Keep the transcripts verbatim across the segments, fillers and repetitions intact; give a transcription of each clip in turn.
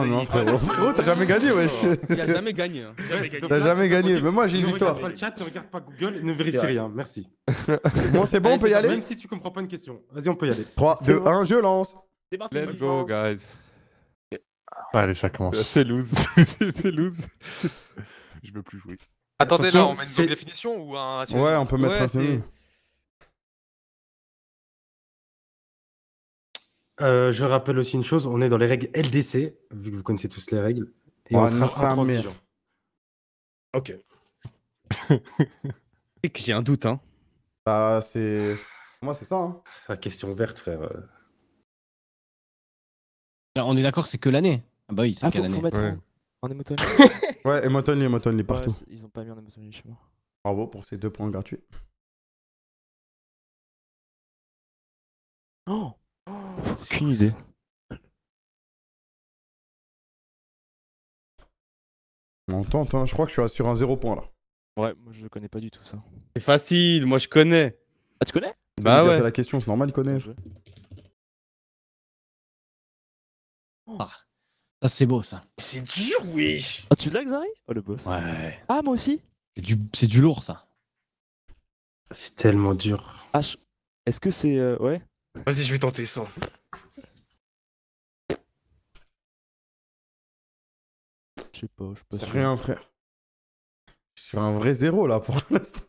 Oh non, frérot. Frérot, t'as jamais gagné, wesh. Il a jamais gagné. Hein. T'as jamais gagné. Mais moi, j'ai une victoire. Ne regarde pas le chat, ne regarde pas Google, ne vérifie rien. Merci. Bon, c'est bon, on peut y aller. Même si tu comprends pas une question. Vas-y, on peut y aller. trois, deux, un, je lance. Let's go, guys. Allez, ça commence. C'est loose. C'est loose. Je veux plus jouer. Attendez, là, on met une définition ou un rationnel? Ouais, on peut mettre rationnel. Euh, je rappelle aussi une chose, on est dans les règles L D C, vu que vous connaissez tous les règles, et oh, on sera intransigeant. Ok. Et que j'ai un doute, hein. Bah, c'est... Moi, c'est ça, hein. C'est la question verte, frère. Là, on est d'accord, c'est que l'année. Ah bah oui, c'est ah, que l'année. Ouais. En émoton. Ouais, émoton, émoton, il est partout. Ouais, ils ont pas mis en émoton, chez moi. Bravo pour ces deux points gratuits. Oh, aucune idée. On tente, hein. Je crois que je suis sur un zéro point là. Ouais, moi je connais pas du tout ça. C'est facile, moi je connais. Ah, tu connais? Bah ouais. C'est la question, c'est normal, il connaît. Ah, ça c'est beau ça. C'est dur, oui. Ah, tu l'as, Xari? Oh le boss. Ouais. Ah, moi aussi. C'est du, c'est du lourd ça. C'est tellement dur. Ah, je... Est-ce que c'est. Euh... Ouais. Vas-y, je vais tenter ça. Je sais pas, je peux. C'est rien, frère. Je suis sur un vrai zéro là pour l'instant.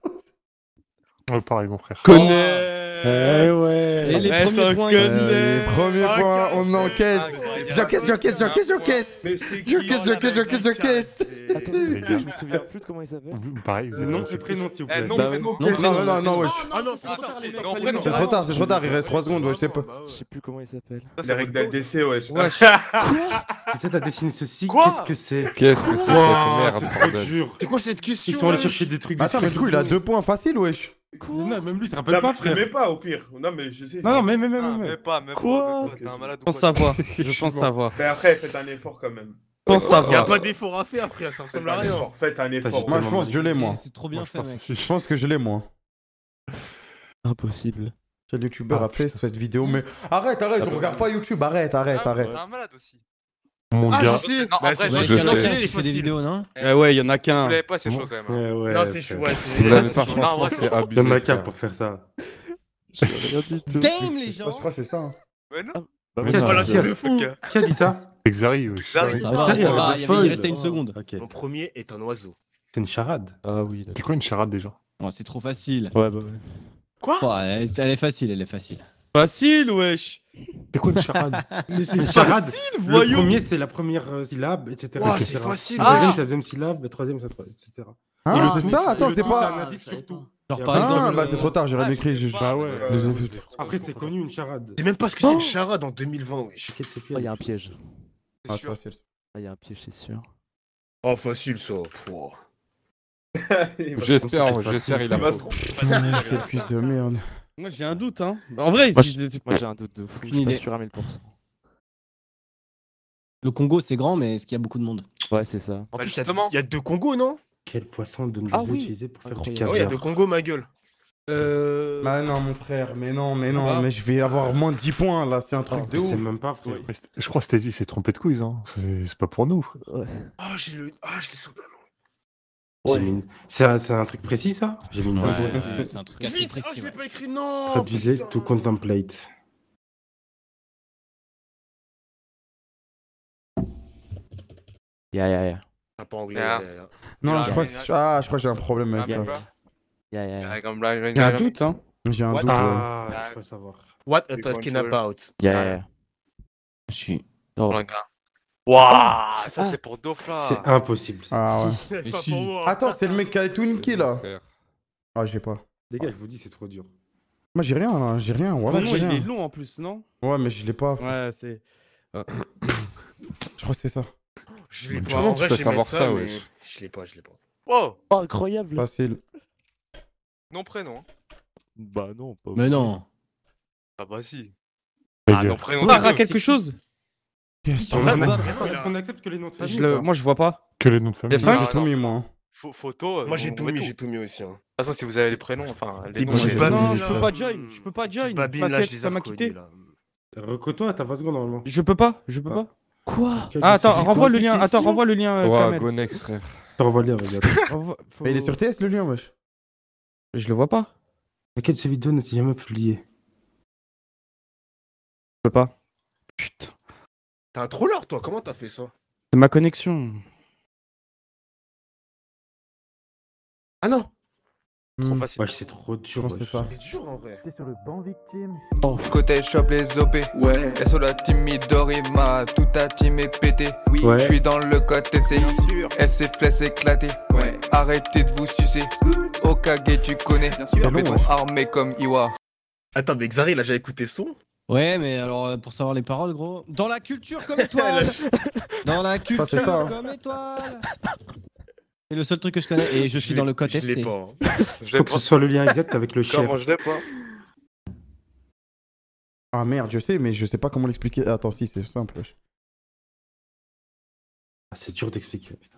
Ouais, pareil, mon frère. Connais. Eh ouais. Et les premiers points. Les premiers points, on encaisse. J'encaisse, j'encaisse, j'encaisse, j'encaisse. J'encaisse, j'encaisse, j'encaisse, j'encaisse. Attends, je me souviens plus de comment il s'appelle. Pareil, vous avez nom et prénom s'il vous plaît. Non, non, non, non, wesh. Ah non, c'est trop tard, c'est trop tard, il reste trois secondes, wesh, je sais pas. Je sais plus comment il s'appelle. Les règles d'L D C, wesh. Qu'est-ce que t'as dessiné ceci? Qu'est-ce que c'est? Qu'est-ce que c'est? Merde, c'est trop dur. C'est quoi cette question? Ils sont allés chercher des trucs. Attends, mais du coup, il a deux points faciles, wesh. Quoi? Non, même lui, il se rappelle pas, frère. Je mets pas, au pire. Non, mais je sais. Non, mais, mais, mais, mais. Quoi? T'es un malade. Je pense savoir. Je pense savoir. Mais après, faites un effort quand même. Il n'y a pas d'effort à faire, frère, ça ressemble à rien. Faites un effort. Moi, je pense que je l'ai, moi. C'est trop bien fait, mec. Je pense que je l'ai, moi. Impossible. Quel youtubeur a fait cette vidéo, mais. Arrête, arrête, on regarde pas YouTube, arrête, arrête, arrête. C'est un malade aussi. Mon gars. Ah, je sais. Il y en a qu'un qui fait des vidéos, non? Eh ouais, il y en a qu'un. Vous l'avez pas, c'est chaud quand même. Non, c'est chaud, c'est abusé. Donne ma carte pour faire ça. Je rien du tout. Damn, les gens. Je crois que c'est ça. Ouais, non. Qui a dit ça? Xari, oui. Xari, il restait une seconde. Okay. Mon premier est un oiseau. C'est une charade. Ah oui. C'est quoi une charade déjà? Oh, c'est trop facile. Ouais, bah ouais. Quoi? Oh, elle, est, elle est facile, elle est facile. Facile, wesh. C'est quoi une charade? Mais c'est facile, voyons. Le premier, c'est la première euh, syllabe, et cetera. Oh, c'est facile. Le deuxième, c'est la deuxième syllabe, le troisième, c'est la et cetera. Ah, c'est ça? Attends, c'est pas. C'est un indice surtout. Genre par exemple. Ah, bah c'est trop tard, j'ai rien écrit. Bah ouais. Après, c'est connu une charade. C'est même pas ce que c'est une charade en deux mille vingt, wesh. Il y a un piège. Ah, c'est facile. Ah, il y a un piège, c'est sûr. Oh, facile ça. J'espère, j'espère, il a pas trop. Quelle cuisse de merde. Moi, j'ai un doute, hein. En vrai, moi j'ai un doute de fou. Je suis pas sûr à mille pour cent. Le Congo, c'est grand, mais est-ce qu'il y a beaucoup de monde? Ouais, c'est ça. En plus, il y a deux Congos, non? Quel poisson de nous utiliser pour faire du caviar? Ouais, il y a deux Congos, ma gueule. Euh... Bah non mon frère, mais non, mais non, ah. mais je vais avoir moins de dix points là, c'est un truc oh, de ouf. Même pas, frère. Ouais. Je crois que Stacy s'est trompé de quiz, hein. C'est pas pour nous. Ah ouais. Oh, j'ai le... Ah, je l'ai sous la langue. Ouais. Une... C'est un, un truc précis ça? J'ai mis une ouais, ouais. C'est un truc assez vite, précis. Ah, je l'ai pas écrit, non. Traduisez to contemplate. Ya yeah, ya yeah, ya. Yeah. Ah, pas anglais. Yeah. Yeah, yeah. Non, yeah, je crois yeah, que ah, je crois que j'ai un problème avec yeah, ça. Bro. Yeah, yeah, yeah. J'ai un doute, hein. J'ai un What doute. Ah, yeah. Je veux savoir. What are you talking about? Yeah, yeah, yeah. Je suis... Oh. Wouah, ça ah. c'est pour Dofla. C'est impossible. Ah, ouais. C'est pas pour moi. Attends, c'est le mec qui a Twinkie, là. Ah, j'ai pas. Les gars, je vous dis, c'est trop dur. Moi, j'ai rien, là. J'ai rien. Ouais, j'ai rien. Il est long, en plus, non? Ouais, mais je l'ai pas. Frère. Ouais, c'est... Euh... je crois que c'est ça. Je l'ai pas. En vrai, je peux savoir ça, ouais. Je l'ai pas, je l'ai pas. Wow. Incroyable. Facile. Non prénom. Bah non, pas. Mais non. Ah bah si. Ah non prénom. On a quelque chose. Est-ce qu'on accepte que les noms de famille? Moi je vois pas. Que les noms de famille. J'ai tout mis moi. Photo. Moi j'ai tout mis, j'ai tout mis aussi. De toute façon si vous avez les prénoms, enfin les noms. Non, je peux pas join, je peux pas join. Babine là, ça m'a quitté. Recote-toi, t'as vingt secondes normalement. Je peux pas, je peux pas. Quoi? Ah, attends, renvoie le lien. Attends, renvoie le lien. Ouah, go next, frère. Attends, renvoie le lien, regarde. Il est sur T S le lien, wesh. Je le vois pas. Laquelle de ces vidéos n'a-t-il jamais publié? Je peux pas. Putain. T'as un troller, toi, comment t'as fait ça? C'est ma connexion. Ah non! Trop facile. Ouais, c'est trop dur, c'est ça. C'est dur en vrai. C'est sur le banc victime. Oh. Côté shop les O P. Ouais. Et sur la team Midorima, toute ta team est pétée. Oui. Ouais. Je suis dans le code F C. Bien sûr. F C Flex éclaté. Ouais. Arrêtez de vous sucer. Okage, tu connais. Bien sûr. Béton armé comme Iwa. Attends, mais Xari, là, j'ai écouté son. Ouais, mais alors, pour savoir les paroles, gros. Dans la culture comme étoile. Dans la culture ça, ça, hein. Comme étoile. C'est le seul truc que je connais et je suis je dans le code F C. Je pas, hein. Je faut que ce soit le lien exact avec le chef. Comment je l'ai pas? Ah merde, je sais, mais je sais pas comment l'expliquer. Attends, si, c'est simple. Ah, c'est dur d'expliquer, putain.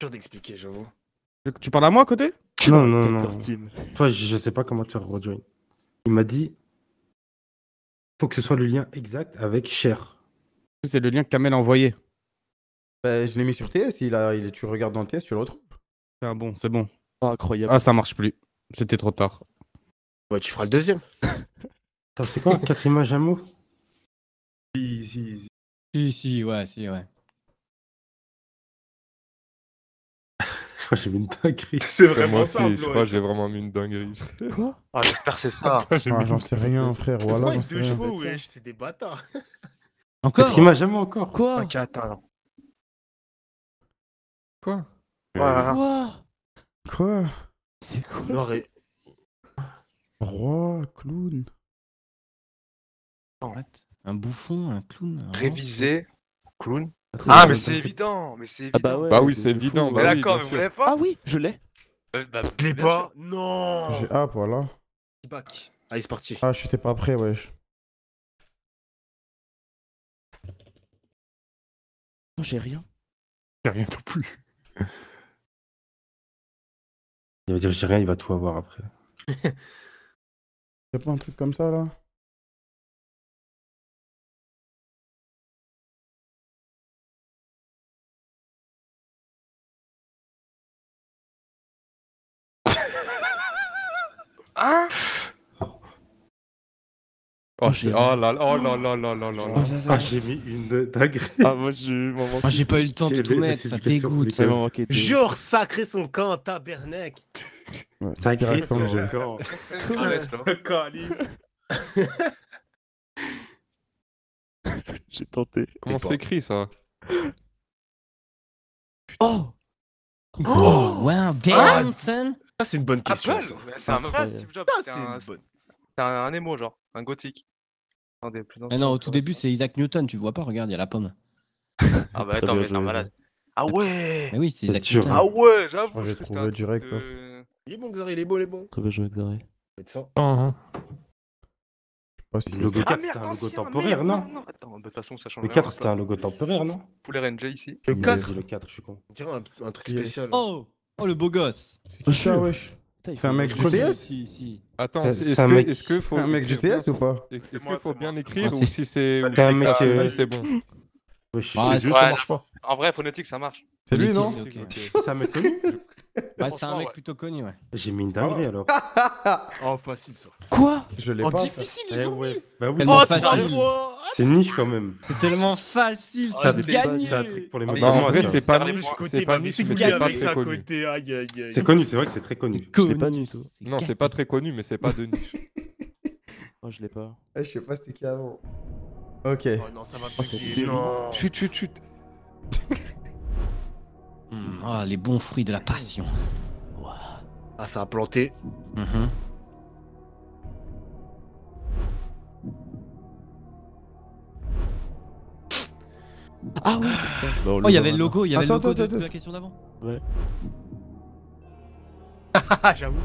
Dur d'expliquer, j'avoue. Tu parles à moi à côté? Non, non, non. non. Enfin, je sais pas comment te faire rejoindre. Il m'a dit... Faut que ce soit le lien exact avec Cher. C'est le lien que Kamel a envoyé. Bah, je l'ai mis sur T S, il a, il, tu regardes dans le T S, tu le retrouves. Ah bon, c'est bon. Ah, incroyable. Ah, ça marche plus. C'était trop tard. Ouais, tu feras le deuxième. Attends, c'est quoi, quatre images à mot? Si, si, si. Si, si, ouais, si, ouais. Je crois que j'ai mis une dinguerie. C'est vraiment ça. Moi aussi, simple, je crois que ouais. j'ai vraiment mis une dinguerie. Quoi? Ah, j'espère c'est ça. Ah, j'en sais rien, frère. Voilà. Ouais, deux chevaux, wesh, c'est des bâtards. Encore? Quatre images à mot encore. Quoi? Ok, attends. Quoi? Voilà. Quoi? Quoi? C'est quoi? Roi, clown. En fait, un bouffon, un clown. Un révisé, clown. Ah, ah mais c'est évident, mais c'est évident. Ah bah, ouais, bah oui, c'est évident. Bah oui, d'accord, mais vous l'avez pas? Ah oui, je l'ai. Bah, bah, je l'ai pas. Non. J'ai ah voilà. Back. Allez, c'est parti. Ah, j'étais pas prêt, wesh. Non, j'ai rien. J'ai rien non plus. Il va dire j'ai rien, il va tout avoir après. Y'a pas un truc comme ça là? Hein? Oh, oh là là, oh là là là là là oh là. Ah, j'ai mis une dinguerie. Ah, moi j'ai eu mon manque. Moi j'ai pas eu le temps de tout mettre, ça dégoûte. Genre sacré son camp en tabernacle. Sacré son camp. J'ai tenté. Comment c'est écrit ça? Oh! Oh! Wow, Johnson! Ça c'est une bonne question. C'est un vrai Steve Jobs. C'est un bonne. C'est un émo, genre, un gothique. Attendez, plus mais non, au tout début, c'est Isaac Newton, tu vois pas, regarde, il y a la pomme. Ah bah attends, mais c'est un malade. Ah ouais! Mais oui, c'est Isaac Newton. Ah ouais, j'avoue, je trouve que direct. De... Il est bon, Xari, il est beau, il est bon. Très bien joué, Xari. Médecin. Ah merde, c'était un logo temporaire, non? Non, attends, de toute façon, ça change. Le quatre, c'était un logo temporaire, non? Poulet R N G ici. Le quatre? Le quatre, je suis con. On dirait un truc spécial. Oh! Oh, le beau gosse! C'est ça, wesh. C'est un mec du T S? Si, si. Attends, est-ce que, mec... est que faut... un mec du T S ou pas? Est-ce qu'il faut bien écrire ou si c'est c'est bon? En vrai, phonétique, ça marche. C'est lui, non? C'est un mec connu? Ouais, c'est un mec plutôt connu, ouais. J'ai mis une dinguerie, alors. Oh, facile, ça. Quoi? Je l'ai pas. Oh, difficile, ils ont mis. Bah oui, c'est niche, quand même. C'est tellement facile, c'est gagné. C'est un truc pour les mecs. En vrai, c'est pas niche, c'est pas niche, c'est pas très connu. C'est connu, c'est vrai que c'est très connu. Je l'ai pas du tout. Non, c'est pas très connu, mais c'est pas de niche. Oh, je l'ai pas. Je sais pas c'était qui avant. Ok. Oh non, ça va pas. Chut, chut, chut. Mmh, oh, les bons fruits de la passion. Wow. Ah, ça a planté. Mmh. Ah ouais. Oh, il y avait le logo, il y avait le logo de la question d'avant. Ouais. J'avoue.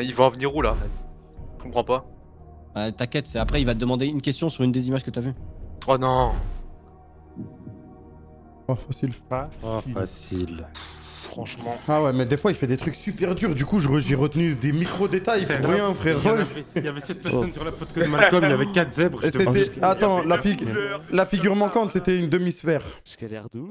Ils vont en venir où là? Je comprends pas. Euh, T'inquiète, après il va te demander une question sur une des images que t'as vues. Oh non. Oh facile. Facile. Oh facile. franchement. Ah ouais, mais des fois il fait des trucs super durs, du coup j'ai retenu des micro-détails pour rien, frère. Il y avait cette personne sur la photo de Malcolm, il y avait quatre zèbres. Attends, la figure manquante c'était une demi-sphère.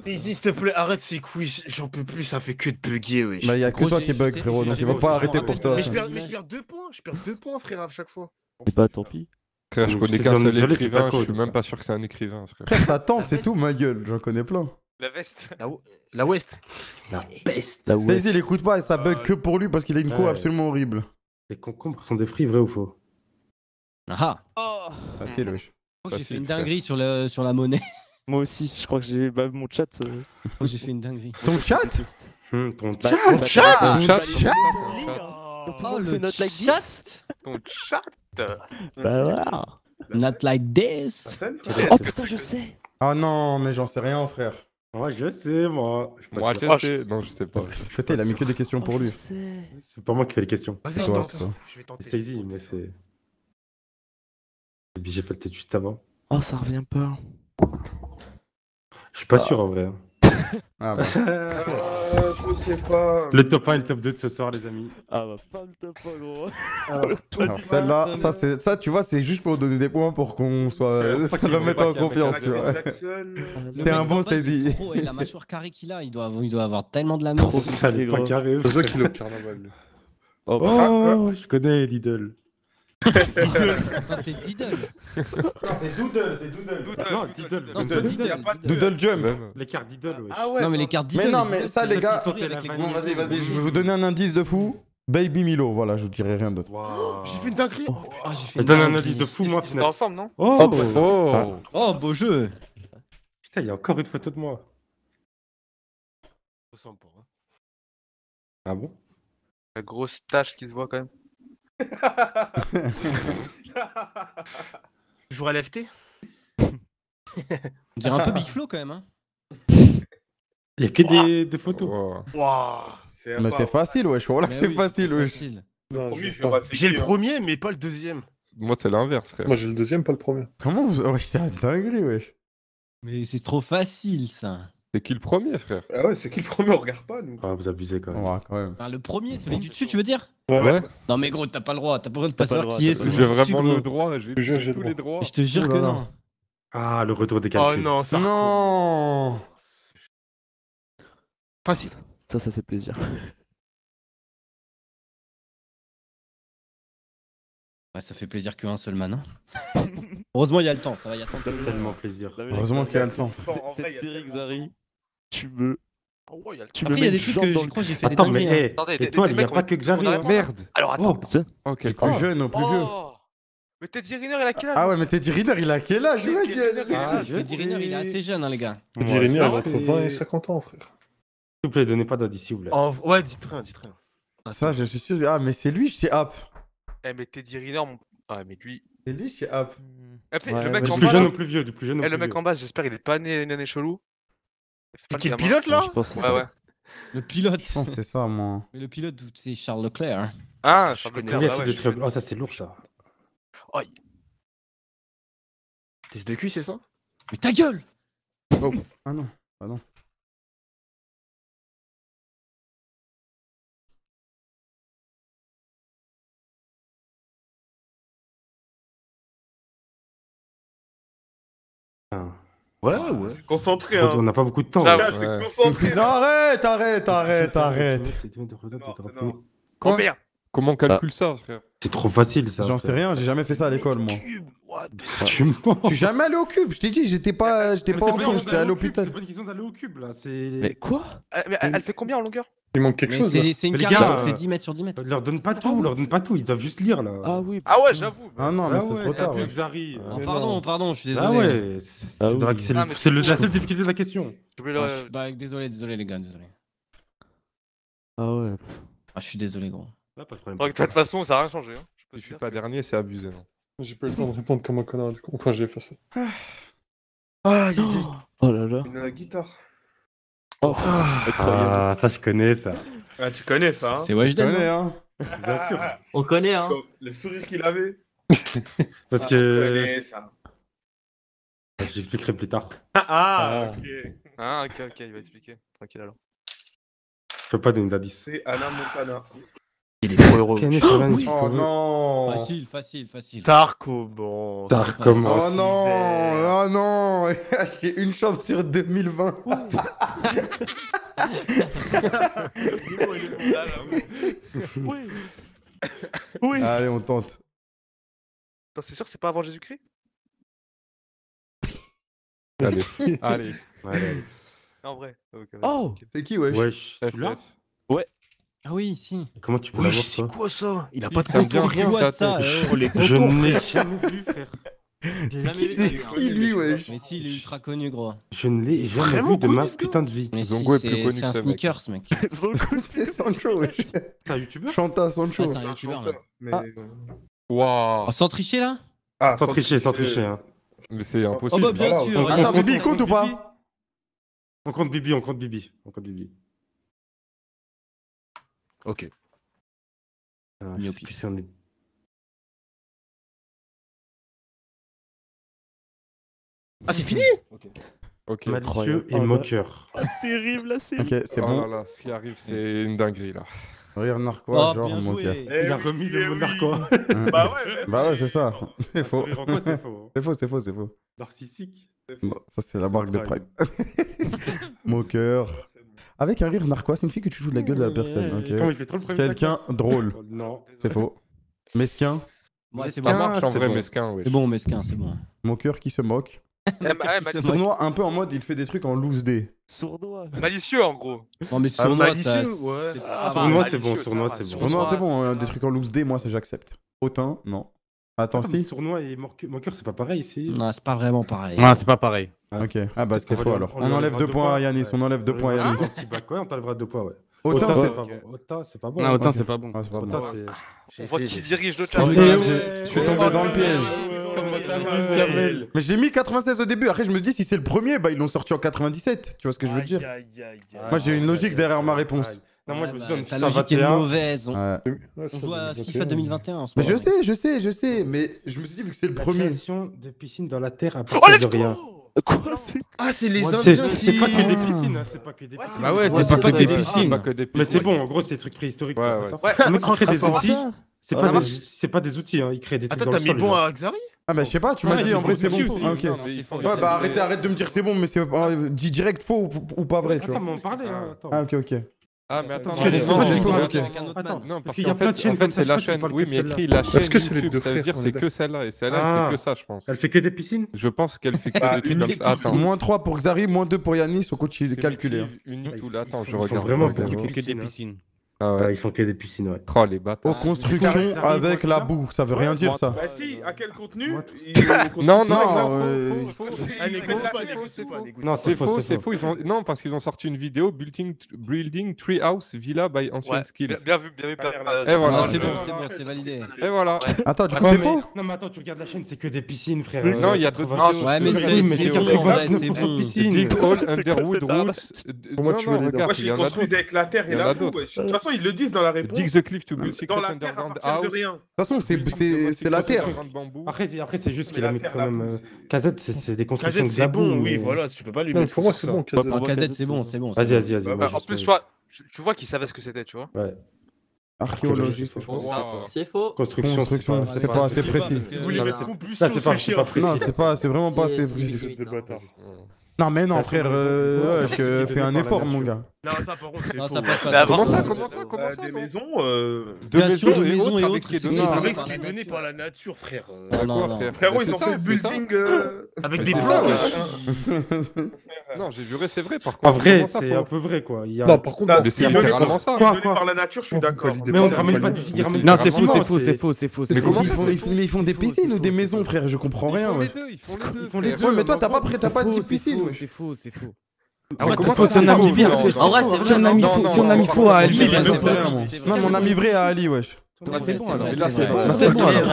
Mais s'il te plaît, arrête ces couilles, j'en peux plus, ça fait que de bugger, wesh. Bah y'a que toi qui bug, frérot, donc il va pas arrêter pour toi. Mais je perds deux points, je perds deux points, frère, à chaque fois. Et bah tant pis. Frère, je connais qu'un seul écrivain, je suis même pas sûr que c'est un écrivain, frère. Frère, ça tente, c'est tout, ma gueule, j'en connais plein. La veste. La, la West. La peste. La West. Il écoute pas et ça bug euh... que pour lui parce qu'il a une ouais. Cour absolument horrible. Les concombres sont des fruits, vrai ou faux? Ah ah oh. Facile, wesh. Je crois que j'ai fait une dinguerie sur, le, sur la monnaie. Moi aussi, je crois que j'ai... Bah, mon chat... Euh... Je crois que j'ai fait une dinguerie. Ton chat mmh, Ton chat Ton chat ah, Ton chat, chat. Oh, oh, le not like this. Ton chat. Bah voilà. Not like this. Oh putain, je sais. Ah non, mais j'en sais rien, frère. Moi je sais, moi. Je moi je sais. Non, je sais pas. Putain, il a mis que des questions pour lui. C'est pas moi qui fais les questions. Vas-y, je tente. Je vais tenter. C'est easy, mais c'est. J'ai fait le tête juste avant. Oh, ça revient pas. Je suis pas sûr en vrai. Ah bah. Je sais pas. Le top un et le top deux de ce soir, les amis. Ah bah, pas le top un, gros. Alors, celle-là, ça, ça, tu vois, c'est juste pour donner des points pour qu'on soit. Ça va mettre en confiance, tu vois. T'es un bon saisi. Et la mâchoire carrée qu'il a, il doit avoir tellement de la merde. Ça n'est pas carré. C'est ça qu'il a au carnaval. Oh, je connais Lidl. C'est Diddle. Non, c'est Doodle, c'est Doodle. Non, Diddle. Non, c'est Diddle. Doodle Jump. Les cartes Diddle, ouais. Non, mais les cartes Diddle. Mais non, mais ça, les gars. Bon, vas-y, vas-y. Je vais vous donner un indice de fou. Baby Milo, voilà, je vous dirai rien d'autre. J'ai fait une dinguerie. Je donne un indice de fou, moi, finalement. On est ensemble, non? Oh, oh, beau jeu. Putain, il y a encore une photo de moi. Ah bon? La grosse tache qui se voit quand même. Toujours à l'F T. On dirait un peu Big Flow quand même. Hein. Il y a que wow. des, des photos. Wow. Wow. Mais c'est facile, wesh. Voilà, c'est oui, facile, wesh. J'ai le premier, mais pas le deuxième. Moi, c'est l'inverse, frère. Moi, j'ai le deuxième, pas le premier. Comment vous. Oh, c'est un dinguerie, wesh. Mais c'est trop facile, ça. C'est qui le premier, frère? Ah ouais, c'est qui le premier? On regarde pas, nous. Ah, vous abusez quand même. Ouais, quand même. Enfin, le premier, celui du dessus, tu veux dire? Ouais. Ouais. Non, mais gros, t'as pas le droit, t'as pas le droit de pas savoir qui est celui du dessus. J'ai vraiment le droit, j'ai tous les droits. Je te jure que non. Ah, le retour des calculs. Oh non, ça. Non. Facile. Ça, ça fait plaisir. Ouais, ça fait plaisir qu'un seul man. Heureusement, il y a le temps, ça va, il y a tellement plaisir. Heureusement qu'il y a le temps. Cette série Xari. Tu me... Oh, y a Après, il y a des trucs que je crois j'ai fait attends, des dingueries. Hey, attendez, et toi, il n'y a pas que Xari, hein. Merde. Alors attends. Oh, quel plus jeune, au plus vieux. Mais Teddy Riner, il a quel âge? Ah ouais, mais Teddy Riner, il a quel âge? Teddy Riner, il est assez jeune, hein, les gars. Teddy Riner, il a entre vingt et cinquante ans, frère. S'il vous plaît, donnez pas d'indice, s'il vous plaît. Ouais, dites rien, dites rien. Ça, je suis sûr. Ah, mais c'est lui, c'est App. Eh, mais Teddy Riner, ah, mais lui. C'est lui, c'est App. Le mec en bas. Du plus jeune au plus vieux, du plus jeune au plus vieux. Le mec en bas, j'espère, il est pas né une année chelou. C'est qui le pilote là? Je pense que ouais, ouais. Le pilote. Je pense que c'est ça, moi. Mais le pilote, c'est Charles Leclerc. Ah, Charles Leclerc. Bah ouais, très... Oh, ça c'est lourd ça. Oh. Test de cul, c'est ça? Mais ta gueule! Oh. Ah non, ah non. Ah. Ouais, ouais. Concentré, hein. On n'a pas beaucoup de temps. Là, là, ouais. Concentré, là. Arrête, arrête, arrête, arrête. Non, combien? Comment on calcule ah. ça, frère? C'est trop facile, ça. J'en sais rien, j'ai jamais fait ça à l'école, moi. What tu mens. Je suis jamais allé au cube, je t'ai dit, j'étais pas, j'étais pas en cube, j'étais allé au l'hôpital. C'est pas une question d'aller au cube, là. Mais quoi? Mais elle fait combien en longueur? Il manque quelque chose. C'est une carte, c'est dix mètres sur dix mètres. Leur donne pas tout, leur donne pas tout, ils doivent juste lire, là. Ah oui. Ah ouais, j'avoue. Ah non, mais c'est trop tard. Pardon, pardon, je suis désolé. Ah ouais, c'est la seule difficulté de la question. Bah, désolé, désolé, les gars, désolé. Ah ouais. Ah, je suis désolé, gros. Pas de problème. De toute façon, ça a rien changé. Je suis pas dernier, c'est abusé. J'ai pas eu le temps de répondre comme un connard, du coup. Enfin, j'ai effacé. Ah, oh là là. Une guitare. Oh, ah, ça je connais ça. Ah, tu connais ça, hein. C'est Weshden. Je connais, hein. Bien sûr. On connaît, hein. Le sourire qu'il avait. Parce ah, que... Je connais ça. J'expliquerai plus tard. Ah, ah, ah, ok. Ah, ok, ok, il va expliquer. Tranquille alors. peux pas donner d'indice. C'est Anna Montana. Il est trop heureux. Oh non. Facile, facile, facile. Tarko, bon. Tarko, bon. Oh non. Oh non. J'ai une chance sur deux mille vingt. Oui. Oui. Allez, on tente. C'est sûr, c'est pas avant Jésus-Christ. Allez. Allez. Allez, allez. En vrai. Okay, oh. C'est qui, wesh? Wesh. Tu l'as? Ouais. Ah oui, si. Comment tu peux wesh, c'est quoi ça? Il a pas de compte, rien. Ça, ça, euh, les je n'ai jamais vu, frère. C'est qui, c'est qui lui, wesh? Mais si, il est ultra connu, gros. Je ne l'ai jamais vu de ma putain de vie. Mais si, c'est un sneakers, mec. Zongo, c'est Sancho, wesh. C'est un youtubeur? Chanta Sancho. C'est un youtubeur, mais... Waouh. Sans tricher, là? Ah, sans tricher, sans tricher, hein. Mais c'est impossible. Oh bah bien sûr. Attends, Bibi, il compte ou pas? On compte Bibi, on compte Bibi, on compte Bibi. Ok. Ah, je sais plus si on est... ah c'est fini. Ok. Okay. Malicieux et moqueur. Ah, terrible la série. Ok, c'est bon. Oh là là, ce qui arrive, c'est une dinguerie là. Regarde Narquois, oh, genre mon gars. Eh il a oui, remis le mot oui. Narquois. Bah ouais. Bah ouais, c'est ça. C'est faux. C'est faux, c'est faux, c'est faux. Narcissique. Bon, ça c'est la marque de Prime. Moqueur. Avec un rire narquois, c'est une fille que tu joues de la gueule de la personne. Okay. Quelqu'un drôle. Non, c'est faux. Mesquin. Ouais, c'est bon. Marche en vrai, bon. Mesquin. Ouais. C'est bon, mesquin, c'est bon. Moqueur qui se moque. Sournois, un peu en mode, il fait des trucs en loose dé. Sournois. Malicieux en gros. Non mais sournois, ça. Sournois, c'est bon. Sournois, c'est bon. Sournois, c'est bon. Des trucs en loose dé, moi, ça j'accepte. Autain, non. Attends, si. Sournois et moqueur, c'est pas pareil ici. Non, c'est pas vraiment pareil. Non, c'est pas pareil. Ok, ah bah c'était faux alors. On enlève deux points à Yanis, on enlève deux points à Yanis. Ouais, on t'enlèvera deux points, ouais. Autant c'est pas bon. Autant c'est pas bon. Non, autant c'est pas bon. Autant c'est. On voit qui dirige le chat. Je suis tombé dans le piège. Mais j'ai mis quatre-vingt-seize au début, après je me dis si c'est le premier, bah ils l'ont sorti en quatre-vingt-dix-sept. Tu vois ce que je veux dire? Moi j'ai une logique derrière ma réponse. Non, moi, ouais, je me suis dit, ta logique est mauvaise. On, ouais. on joue à FIFA deux mille vingt et un en ce moment. Mais je sais, je sais, je sais. Mais je me suis dit, vu que c'est le la premier. La de piscine dans la terre à partir oh, de rien. Quoi? Ah, c'est les Indiens. C'est pas que des piscines. Hein. C'est pas que des piscines. Bah ouais, c'est pas que des piscines. Mais c'est bon, en gros, c'est des trucs préhistoriques. Ouais, ouais. On crée des outils. C'est pas, des... pas des outils, hein. Ils créent des trucs. Attends, t'as mis bon à Xari? Ah bah je sais pas, tu m'as dit en vrai c'est bon. Ah ok. Ouais bah arrêtez, arrête de me dire c'est bon, mais c'est dis direct faux ou pas vrai. Attends, mais on parlait. Ah ok, ok. Ah mais attends, non, parce qu'en fait c'est la chaîne, oui mais écrit la chaîne YouTube, ça veut dire c'est que celle-là, et celle-là elle fait que ça je pense. Elle fait que des piscines? Je pense qu'elle fait que des trucs comme ça. Moins trois pour Xari, moins deux pour Yanis, on continue de calculer. Attends je regarde. Vraiment que des piscines. Ah ouais, ils font que des piscines, ouais. Oh les bâtards. Construction avec la boue, ça veut rien dire ça. Bah si, à quel contenu? Non, non. Non, c'est faux, c'est faux. Non, parce qu'ils ont sorti une vidéo, Building Treehouse Villa by Ancient Skills. Bien vu, bien vu. Et voilà. C'est bon, c'est bon, c'est validé. Et voilà. Attends, tu crois que c'est faux? Non, mais attends, tu regardes la chaîne, c'est que des piscines, frère. Non, il y a d'autres vidéos. Ouais, mais c'est quatre-vingt-dix-neuf pour cent de piscines. Dig Hall, Underwood, Roots. Moi, tu veux les gars. Moi, je les construis avec la terre et la boue. Ils le disent dans la réponse. Dig the cliff to build secret underground house. De toute façon, c'est la terre. Après, après c'est juste qu'il a mis quand même. Kazette, c'est des constructions. Kazette, c'est bon, oui, voilà. Tu peux pas lui mettre. Pour moi, c'est bon. Kazette, c'est bon, c'est bon. Vas-y, vas-y, vas-y. En plus, tu vois qu'il savait ce que c'était, tu vois. Ouais. Archéologie, je pense. C'est faux. Construction, c'est pas assez précis. Vous voulez mettre compulsion, c'est pas précis. Non, c'est pas, c'est vraiment pas assez précis. Non mais non frère, euh, ouais, je fais un effort mon gars. Non ça par contre c'est faux. Comment ça, comment ça, comment ça? Des maisons, deux maisons et autres avec ce qui est donné par la nature frère. Frérot ils ont fait le building avec des plantes. Non j'ai juré c'est vrai par contre. En vrai c'est un peu vrai quoi. Non par contre c'est littéralement ça. Donné par la nature je suis d'accord. Mais on ne ramène pas du figure. Non c'est faux, c'est faux, c'est faux, c'est faux. Mais comment ça? Ils font des piscines ou des maisons frère, je comprends rien. Ils font les deux. Mais toi t'as pas de piscine. C'est faux, c'est faux. En vrai, si on a mis vrai, si on a mis faux à Ali, c'est vrai. Non, on a mis vrai à Ali, wesh. C'est bon alors. C'est bon alors.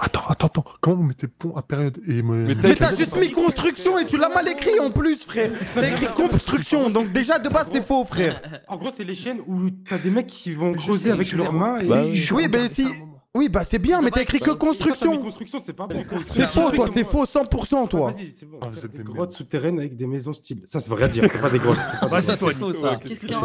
Attends, attends, attends. Comment vous mettez pont à période et monnaie? Mais t'as juste mis construction et tu l'as mal écrit en plus, frère. T'as écrit construction, donc déjà de base c'est faux, frère. En gros, c'est les chaînes où t'as des mecs qui vont creuser avec leurs mains et jouer. Oui, ben si. Oui, bah c'est bien, mais t'as écrit que construction. Construction, c'est pas bon. C'est faux, toi, c'est faux, cent pour cent, toi. Vas-y, c'est bon. Des grottes souterraines avec des maisons style. Ça, c'est vrai à dire, c'est pas des grottes. Bah, ça, c'est faux, ça. Qu'est-ce qu'il y a ?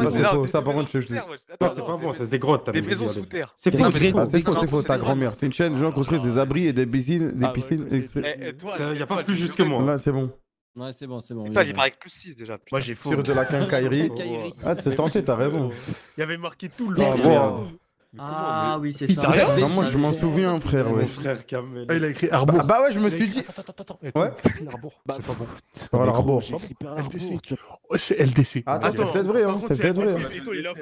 Ça, par contre, je te dis. Non, c'est pas bon, c'est des grottes. Des maisons sous terre. C'est faux, c'est faux, c'est faux, ta grand-mère. C'est une chaîne, les gens construisent des abris et des piscines. Des piscines extrêmes. Y'a pas plus juste que moi. Là, c'est bon. Ouais, c'est bon, c'est bon. Putain, il paraît que plus six déjà. Moi, j'ai faux. Sur de la quincaillerie. Ah, t'es tenté, t'as raison. Il y avait marqué tout le long. Ah mais... oui c'est ça. Sérieux? Non moi je m'en souviens frère ouais. Frère Kamel. Ah, il a écrit Arbour. Bah, bah ouais je me suis dit. Attends attends attends. Ouais. Arbour. Bah, c'est pas bon. C'est pas l'Arbour. C'est L D C. Ah, c'est peut-être vrai hein. C'est peut-être vrai.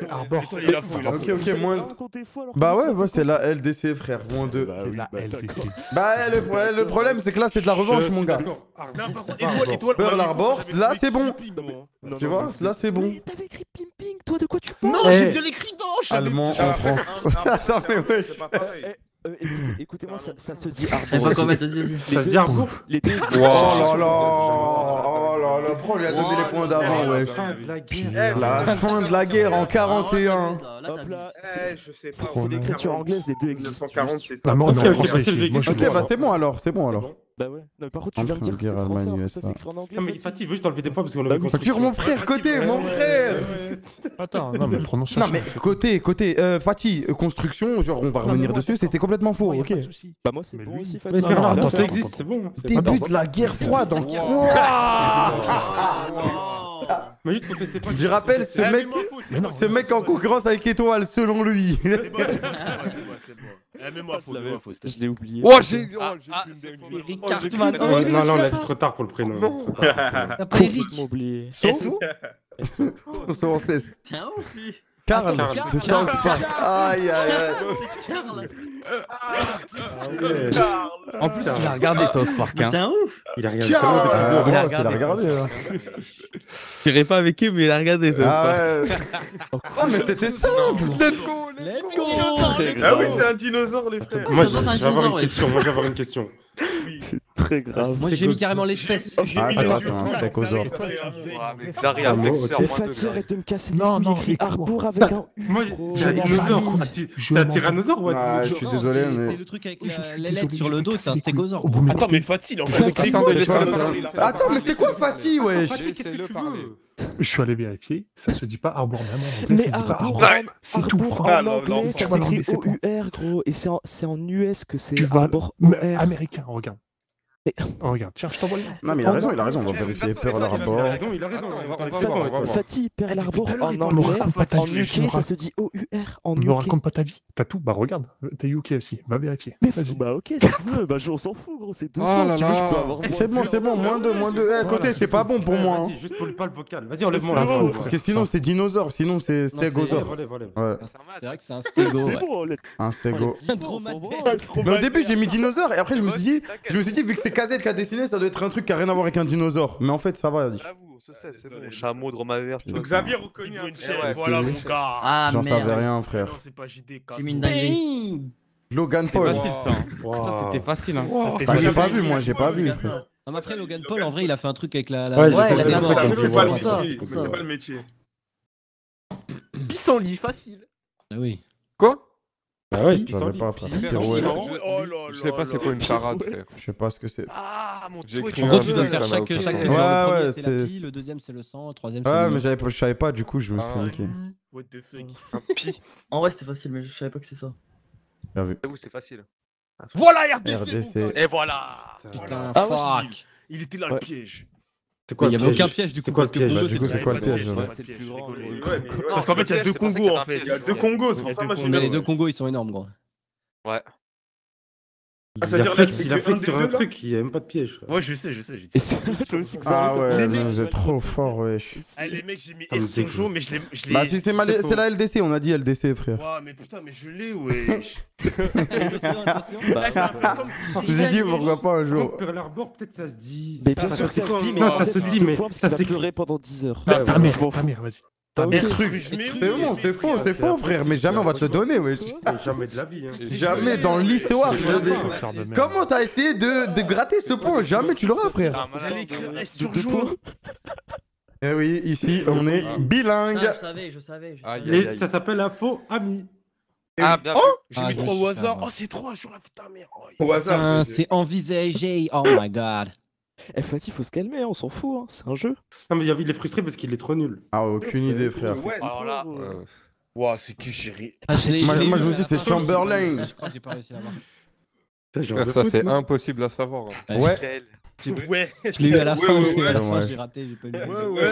Arbour. Il a fou. Ok ok moins. Bah ouais ouais c'est la L D C frère moins deux. Bah le problème c'est que là c'est de la revanche mon gars. Pearl Harbor là c'est bon. Tu vois là c'est bon. T'avais écrit Pimping toi de quoi tu parles? Non j'ai bien écrit non. Allemand en France. Attends mais wesh. Écoutez-moi, ça se dit Arbour. Ça se dit Arbour. Les deux existent. Oh là là. Oh là là. Pro lui a donné les points d'avant wesh. La fin de la guerre en quarante et un. C'est l'écriture anglaise des deux existent. La mort en français. Ok bah c'est bon alors. C'est bon alors. Bah ouais, non, par contre, tu viens de dire que c'est français, alors ça s'écrit en anglais. Non, mais il fatigue, juste enlever des points parce qu'on l'avait construit. Facture mon frère, côté, mon frère. Attends, non, mais prononce. Non, mais côté, côté, euh, Fatih, construction, genre on va revenir dessus, c'était complètement faux, ok. Bah moi, c'est bon aussi, Fatih. Attends, ça existe, c'est bon. Début de la guerre froide en quoi? Mais juste contestez pas. Je rappelle ce mec, ce mec en concurrence avec Étoile, selon lui. C'est bon, c'est bon, c'est bon. La mémoire fausse, je l'ai oublié. Oh, j'ai oh, ah, ah, une... Eric Cartman. Oh, non, non, on a dit trop tard pour le prénom. Oh, après Eric. S O S O S O S Carl, de South Park. Aïe, aïe, aïe. En plus, il a regardé South Park. C'est un ouf. Il a regardé. Je n'irai pas avec lui, mais il a regardé South Park. Oh, mais c'était simple. Let's go. Let's go. Ah oui, c'est un dinosaure, les frères. Moi, je vais avoir une question. Moi, je vais avoir une question. C'est très grave. Moi j'ai mis carrément l'espèce. Ah attends, un stegosaure. Xari avec sœur moins deux. Arrête de me casser les couilles, il écrit Arbour avec un U. Moi j'ai un dinosaure. C'est un tyrannosaure ou un... Je suis désolé mais... C'est le truc avec les lettres sur le dos, c'est un stégosaure. Attends mais Fatih en fait. Attends mais c'est quoi Fatih wesh? Fatih qu'est-ce que tu veux? Je suis allé vérifier, ça se dit pas Arbour même. Mais Arbour, c'est tout en anglais, ça s'écrit O U R gros. Et c'est en U S que c'est Arbour américain, regarde. Oh, regarde, tiens, je t'envoie. Non, mais il a raison, il a raison, on va vérifier Pearl Harbor. Il a raison, Fatih, Pearl Harbor en anglais, en U K, ça se dit O U R en U K. Ne me raconte pas ta vie, t'as tout, bah regarde, t'es U K aussi, va vérifier. Bah ok, si tu veux, bah on s'en fout, gros, c'est deux points, si tu veux, je peux avoir. C'est bon, c'est bon, moins deux, moins deux. Eh, côté, c'est pas bon pour moi. Vas-y, juste pour pas le vocal, vas-y, enlève-moi la voix. Parce que sinon, c'est dinosaure, sinon, c'est stégosaure. C'est vrai que c'est un stégo. C'est bon, un stégo. Mais au début, j'ai mis dinosaure, et après, je me suis dit, je me suis dit, vu que c'est K Z qui a dessiné, ça doit être un truc qui a rien à voir avec un dinosaure. Mais en fait, ça va. J'avoue, ça c'est c'est bon. Chameau, dromadaire, tu vois. Xavier reconnaît un chien, voilà mon gars. J'en savais rien, frère. Non, c'est pas J D, casse-moi. Logan Paul. C'était facile ça. C'était facile. J'ai pas vu, moi, j'ai pas vu. Non, mais après, Logan Paul, en vrai, il a fait un truc avec la. Ouais, c'est pas le métier. Pissenlit, facile. Ah oui. Quoi? Bah ouais, je savais pas, frère. Je sais pas c'est quoi une charade, frère. Je sais pas ce que c'est. Ah, mon dieu, tu dois faire chaque genre. Le premier c'est la pie, le deuxième c'est le sang, le troisième c'est le... Ah, mais je savais pas, du coup je me suis fait niquer. What the fuck. Un pie. En vrai c'était facile, mais je savais pas que c'est ça. J'avoue, c'est facile. Voilà R D C. Et voilà. Putain, fuck. Il était là le piège. C'est quoi, il n'y avait aucun piège du coup, parce que Congo c'est quoi le piège? C'est le plus grand. Parce qu'en fait il y a deux Congos en fait. Il y a deux Congos, c'est pour ça moi je suis... Les deux Congos ils sont énormes gros. Ouais. Ah ça veut dire qu'il a fait sur un truc, il n'y a même pas de piège. Ouais je sais, je sais, j'ai dit ça. Ah ouais, vous êtes trop fort wesh. Ah les mecs j'ai mis Elsojo mais je l'ai... Bah si c'est la L D C, on a dit L D C frère. Ouah mais putain mais je l'ai wesh. J'ai dit pourquoi pas un jour. Pearl Harbor peut-être ça se dit. Mais bien sûr ça se dit, mais ça se dit mais ça s'est pleuré pendant dix heures. Ta mère, ta mère, vas-y. C'est bon, c'est faux, c'est faux frère, mais jamais on va te donner, wesh. Jamais de la vie. Jamais dans l'histoire. Comment t'as essayé de gratter ce point? Jamais tu l'auras frère. J'allais écrire S sur jour. Eh oui, ici on est bilingue. Je savais, je savais. Et ça s'appelle un faux ami. Ah, bien. Oh, j'ai ah, mis trois au hasard. Oh, c'est trois sur la putain merde. Au hasard. C'est envisagé. Oh my god. Eh, Fatih, faut se calmer, on s'en fout, hein. C'est un jeu. Non, mais il est frustré parce qu'il est trop nul. Ah, aucune idée, frère. Ouais, alors là. Euh... Wow, c'est qui j'ai ah, moi, moi, je me dis, c'est Chamberlain. Je crois que j'ai pas réussi à l'avoir. Ça, ça c'est impossible à savoir. Hein. Ouais. Ouais. Ouais, je l'ai eu à la fin, ouais, ouais, ouais. J'ai raté, j'ai pas eu. Ouais, ouais.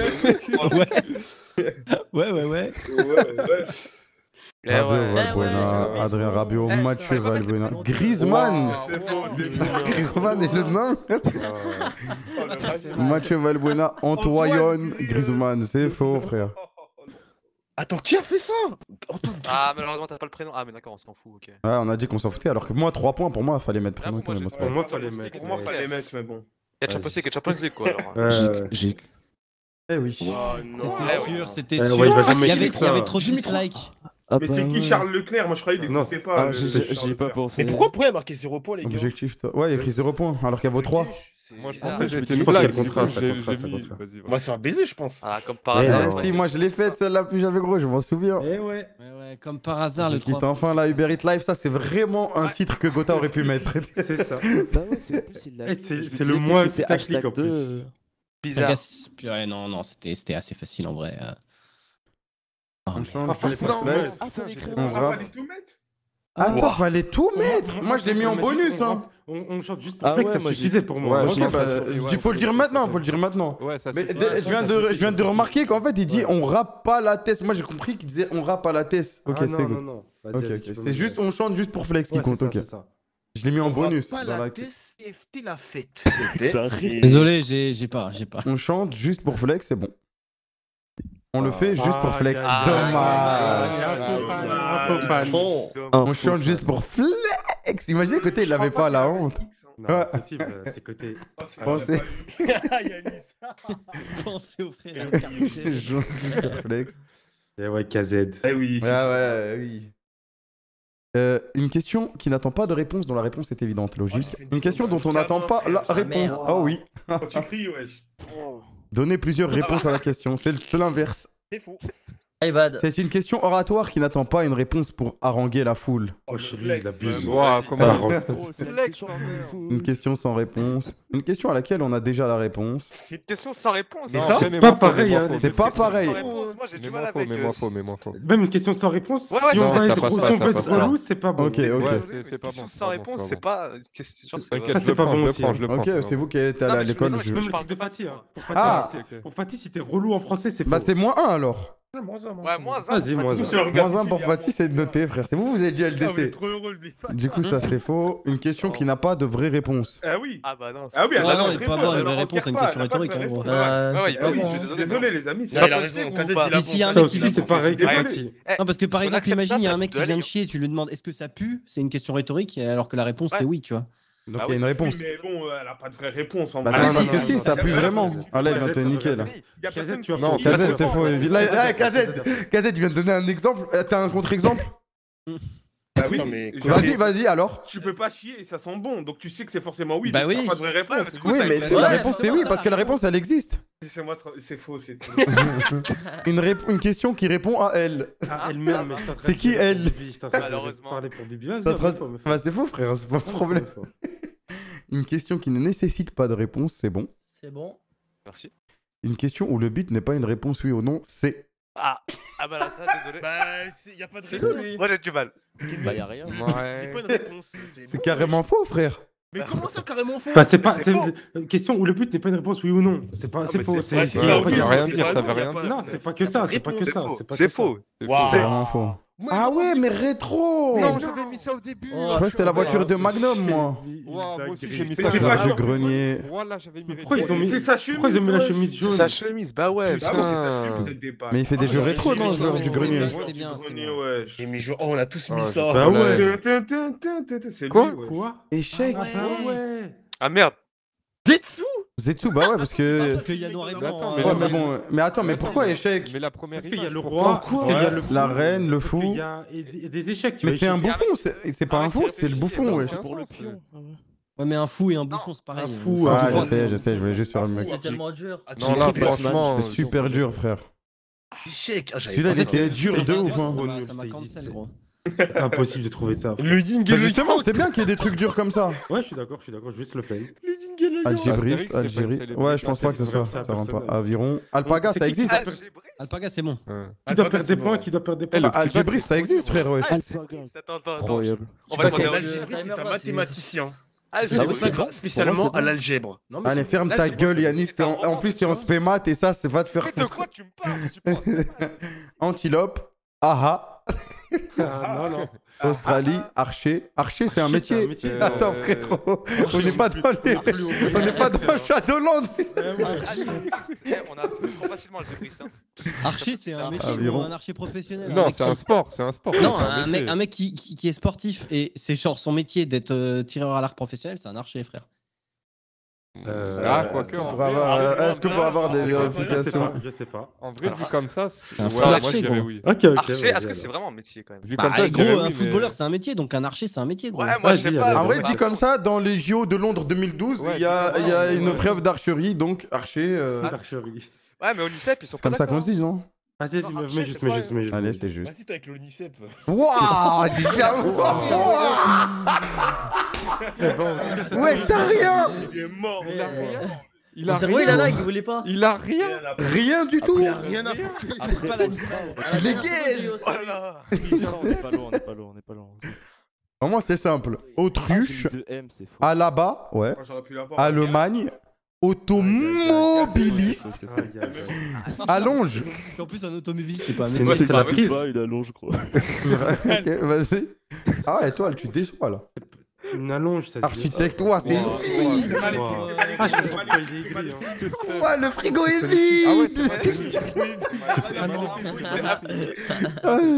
Ouais, ouais, ouais. Ouais, ouais, ouais. Ouais, ouais. Adrien Rabiot, Mathieu Valbuena, Griezmann. Griezmann est le nain. Mathieu Valbuena, Antoine Griezmann, c'est faux, frère. Attends, qui a fait ça? Ah, malheureusement, t'as pas le prénom. Ah, mais d'accord, on s'en fout, ok. Ouais, on a dit qu'on s'en foutait, alors que moi, trois points, pour moi, fallait mettre prénom. Pour moi, fallait mettre. Pour moi, fallait mettre, mais bon. Y'a Champions League, y'a Champions League, quoi, alors. J'ai. Eh oui. C'était sûr, c'était sûr. Il y avait trop de dislikes. Mais c'est qui Charles Leclerc? Moi, je croyais qu'il n'existait pas. J'ai pas pensé. Mais pourquoi pourquoi il a marqué zéro points, les gars? Objectif, ouais, il a pris zéro points, alors qu'il y a vos trois. Moi je pensais que j'étais nul. Moi c'est un baiser je pense. Ah comme par hasard. Si moi je l'ai faite celle-là plus j'avais gros je m'en souviens. Eh ouais. Comme par hasard le titre. Enfin la Uber Eats Live ça c'est vraiment un titre que Gotha aurait pu mettre. C'est ça. C'est le moins tactique en plus. Bizarre. Non non c'était assez facile en vrai. On fallait tout mettre. Attends fallait tout mettre. Moi je l'ai mis en bonus hein. On, on chante juste pour ah flex, ouais, ça suffisait pour moi. Ouais, okay, bah, il ouais, faut, faut le dire maintenant, faut le dire maintenant. Ouais, ça mais ouais, je viens de, je viens de remarquer qu'en fait il dit ouais. On rappe pas la tête. Moi j'ai compris qu'il disait on rappe pas la tête. Ok, ah, c'est good. Okay, okay. C'est juste on chante juste pour flex ouais, qui compte. Ça, okay. Ça. Je l'ai mis on en bonus. Pas la tête, C F T la fête. Désolé, j'ai pas, j'ai pas. On chante juste pour flex, c'est bon. On le fait juste pour flex. Dommage. On chante juste pour flex. Ex, imaginez côté il l'avait pas, pas la honte. Non, ouais. Possible, c'est côté. Pensez. Pensez au frère. Flex. Eh ouais, K Z. Eh oui. Ouais, ouais, oui. Euh, une question qui n'attend pas de réponse, dont la réponse est évidente, logique. Oh, une, une question dont on n'attend pas la réponse. Merde. Oh oui. Quand tu cries, wesh. Oh. Donnez plusieurs réponses à la question, c'est l'inverse. C'est faux. C'est une question oratoire qui n'attend pas une réponse pour haranguer la foule. Oh, chérie, il abuse. Une question sans réponse. Une question à laquelle on a déjà la réponse. C'est une question sans réponse. C'est pas pareil. C'est pas pareil. Moi, j'ai du mal avec ça. Même une question sans réponse, si on va être relou, c'est pas bon. Ok, ok. Une question sans réponse, c'est pas. Ça, c'est pas bon aussi. Ok, c'est vous qui êtes à l'école. Je parle de Fatih. Pour Fatih, si t'es relou en français, c'est faux. Bah, c'est moins un alors. Moins un, moins ouais, moins un. Vas-y, moins un. Moins un pour Fatih, c'est noté, frère. C'est vous, vous avez dit L D C. Trop heureux, du coup, ça c'est faux. Une question oh. qui n'a pas de vraie réponse. Ah oui. Ah bah non. Ah oui, elle ah non, il peut avoir une vraie réponse à une question rhétorique. Désolé, les amis. C'est pareil que Fatih. Non, parce que par exemple, imagine, il y a un mec qui vient de chier, tu lui demandes est-ce que ça pue? C'est une question rhétorique, alors que la réponse c'est oui, tu vois. Donc il y a une réponse. Mais bon, elle a pas de vraie réponse. Bah si, ça pue vraiment. Ah là, il va te niquer là. K Z, tu vas faire. Non, K Z, c'est faux. Là, K Z, tu viens de donner un exemple. T'as un contre-exemple? Bah oui, mais. Vas-y, vas-y alors. Tu peux pas chier et ça sent bon. Donc tu sais que c'est forcément oui. Bah oui. T'as pas de vraie réponse. Oui, mais la réponse c'est oui, parce que la réponse elle existe. C'est faux, c'est tout. Une question qui répond à elle. À elle-même. C'est qui elle? Malheureusement. Bah c'est faux, frère, c'est pas de problème. Une question qui ne nécessite pas de réponse, c'est bon. C'est bon. Merci. Une question où le but n'est pas une réponse oui ou non, c'est... Ah. Ah bah là, ça, désolé. Bah, y a pas de réponse. Moi, j'ai du mal. Bah, y a rien. C'est carrément faux, frère. Mais comment ça, carrément faux? Bah, c'est pas... C'est une question où le but n'est pas une réponse oui ou non. C'est pas... C'est faux. C'est... Ça veut rien dire, ça veut rien dire. Non, c'est pas que ça, c'est pas que ça. C'est faux. C'est vraiment faux. Ah ouais mais rétro. Non j'avais mis ça au début. Je crois que c'était la voiture de Magnum moi. Moi aussi j'ai mis ça au début. Grenier. Pourquoi ils ont mis sa chemise? Pourquoi ils ont mis la chemise jaune? Sa chemise bah ouais. Mais il fait des jeux rétro dans ce genre du grenier. Oh on a tous mis ça. Bah ouais. Quoi? Échec. Ah merde. Zetsu. Zetsu bah ouais parce que... Parce qu'il y a noir et blanc. Mais, ouais, mais, bon, mais attends mais pourquoi échec? Mais la première parce qu'il y a le roi, parce qu'il y a le fou, la reine, le fou... Il y a des échecs tu mais c'est un bouffon, c'est pas un fou, c'est le bouffon ouais. Ouais mais un fou et un bouffon c'est pareil. Un fou, ah je sais, je sais, je voulais juste faire le mec. C'est tellement dur. Non là franchement... C'est super dur frère. Échec. Celui-là il était dur de ouf hein. Ça m'a cancel gros. Impossible de trouver ça. Le ying et le yang. C'est bien qu'il y ait des trucs durs comme ça. Ouais, je suis d'accord, je suis d'accord, je vais se le faire. Le ying et le yang. Algébrique, Algérie. Ouais, je pense pas que ce soit ça. Aviron. Alpaga, ça existe. Alpaga, c'est bon. Qui doit perdre des points, qui doit perdre des points. Algébrique, ça existe, frère. Attends, attends, attends. On va demander à Algébrique, c'est un mathématicien. Spécialement à l'algèbre. Allez, ferme ta gueule, Yanis. En plus, t'es en spémat et ça, va te faire foutre. Antilope. Aha. Ah, non, non. Australie, ah, ah, archer. Archer, c'est un métier. Un métier. Euh, Attends, frérot. Euh, on n'est pas dans les... On n'est pas dans Shadowland. On a absolument facilement le débriste. Archer, c'est un métier. Ou un archer professionnel. Non, c'est un sport. C'est un sport. Non, un mec, un mec qui, qui, qui est sportif et c'est genre son métier d'être euh, tireur à l'arc professionnel, c'est un archer, frère. Euh, ah, quoi que. Est-ce que pour avoir des vérifications? Je sais pas. En vrai, vu comme ça, moi je dirais oui. Archer, est-ce que c'est vraiment un métier quand même? Vu comme ça, gros, un footballeur c'est un métier, donc un archer c'est un métier, gros. Ouais, moi je sais pas. En vrai, dit comme ça, dans les J O de Londres deux mille douze, il y a une preuve d'archerie, donc archer. D'archerie. Ouais, mais au l'UNICEF, ils sont pas d'accord. Comme ça qu'on se dit, non? Vas-y, mets juste, mets juste, mets juste. Allez, c'est juste. Vas-y, t'es avec l'UNICEF. Wouah, j'avoue. Ouais, t'as rien. Il est mort, il a rien. Il a rien. Il a lag, il voulait pas. Il a rien. Rien du tout. Il a rien à foutre. Il est gay. On est pas loin, on est pas loin, on est pas loin. Moi, c'est simple. Autruche, Alaba, ouais. Allemagne. Automobiliste. Allonge. En plus, un automobiliste, c'est pas un métier. C'est la prise. Il allonge, je crois. Ok, vas-y. Ah ouais, toi, tu déçois là. Une allonge, ça. Architecte, ouah, c'est vide. Ouah, le frigo est vide. Ah ouais,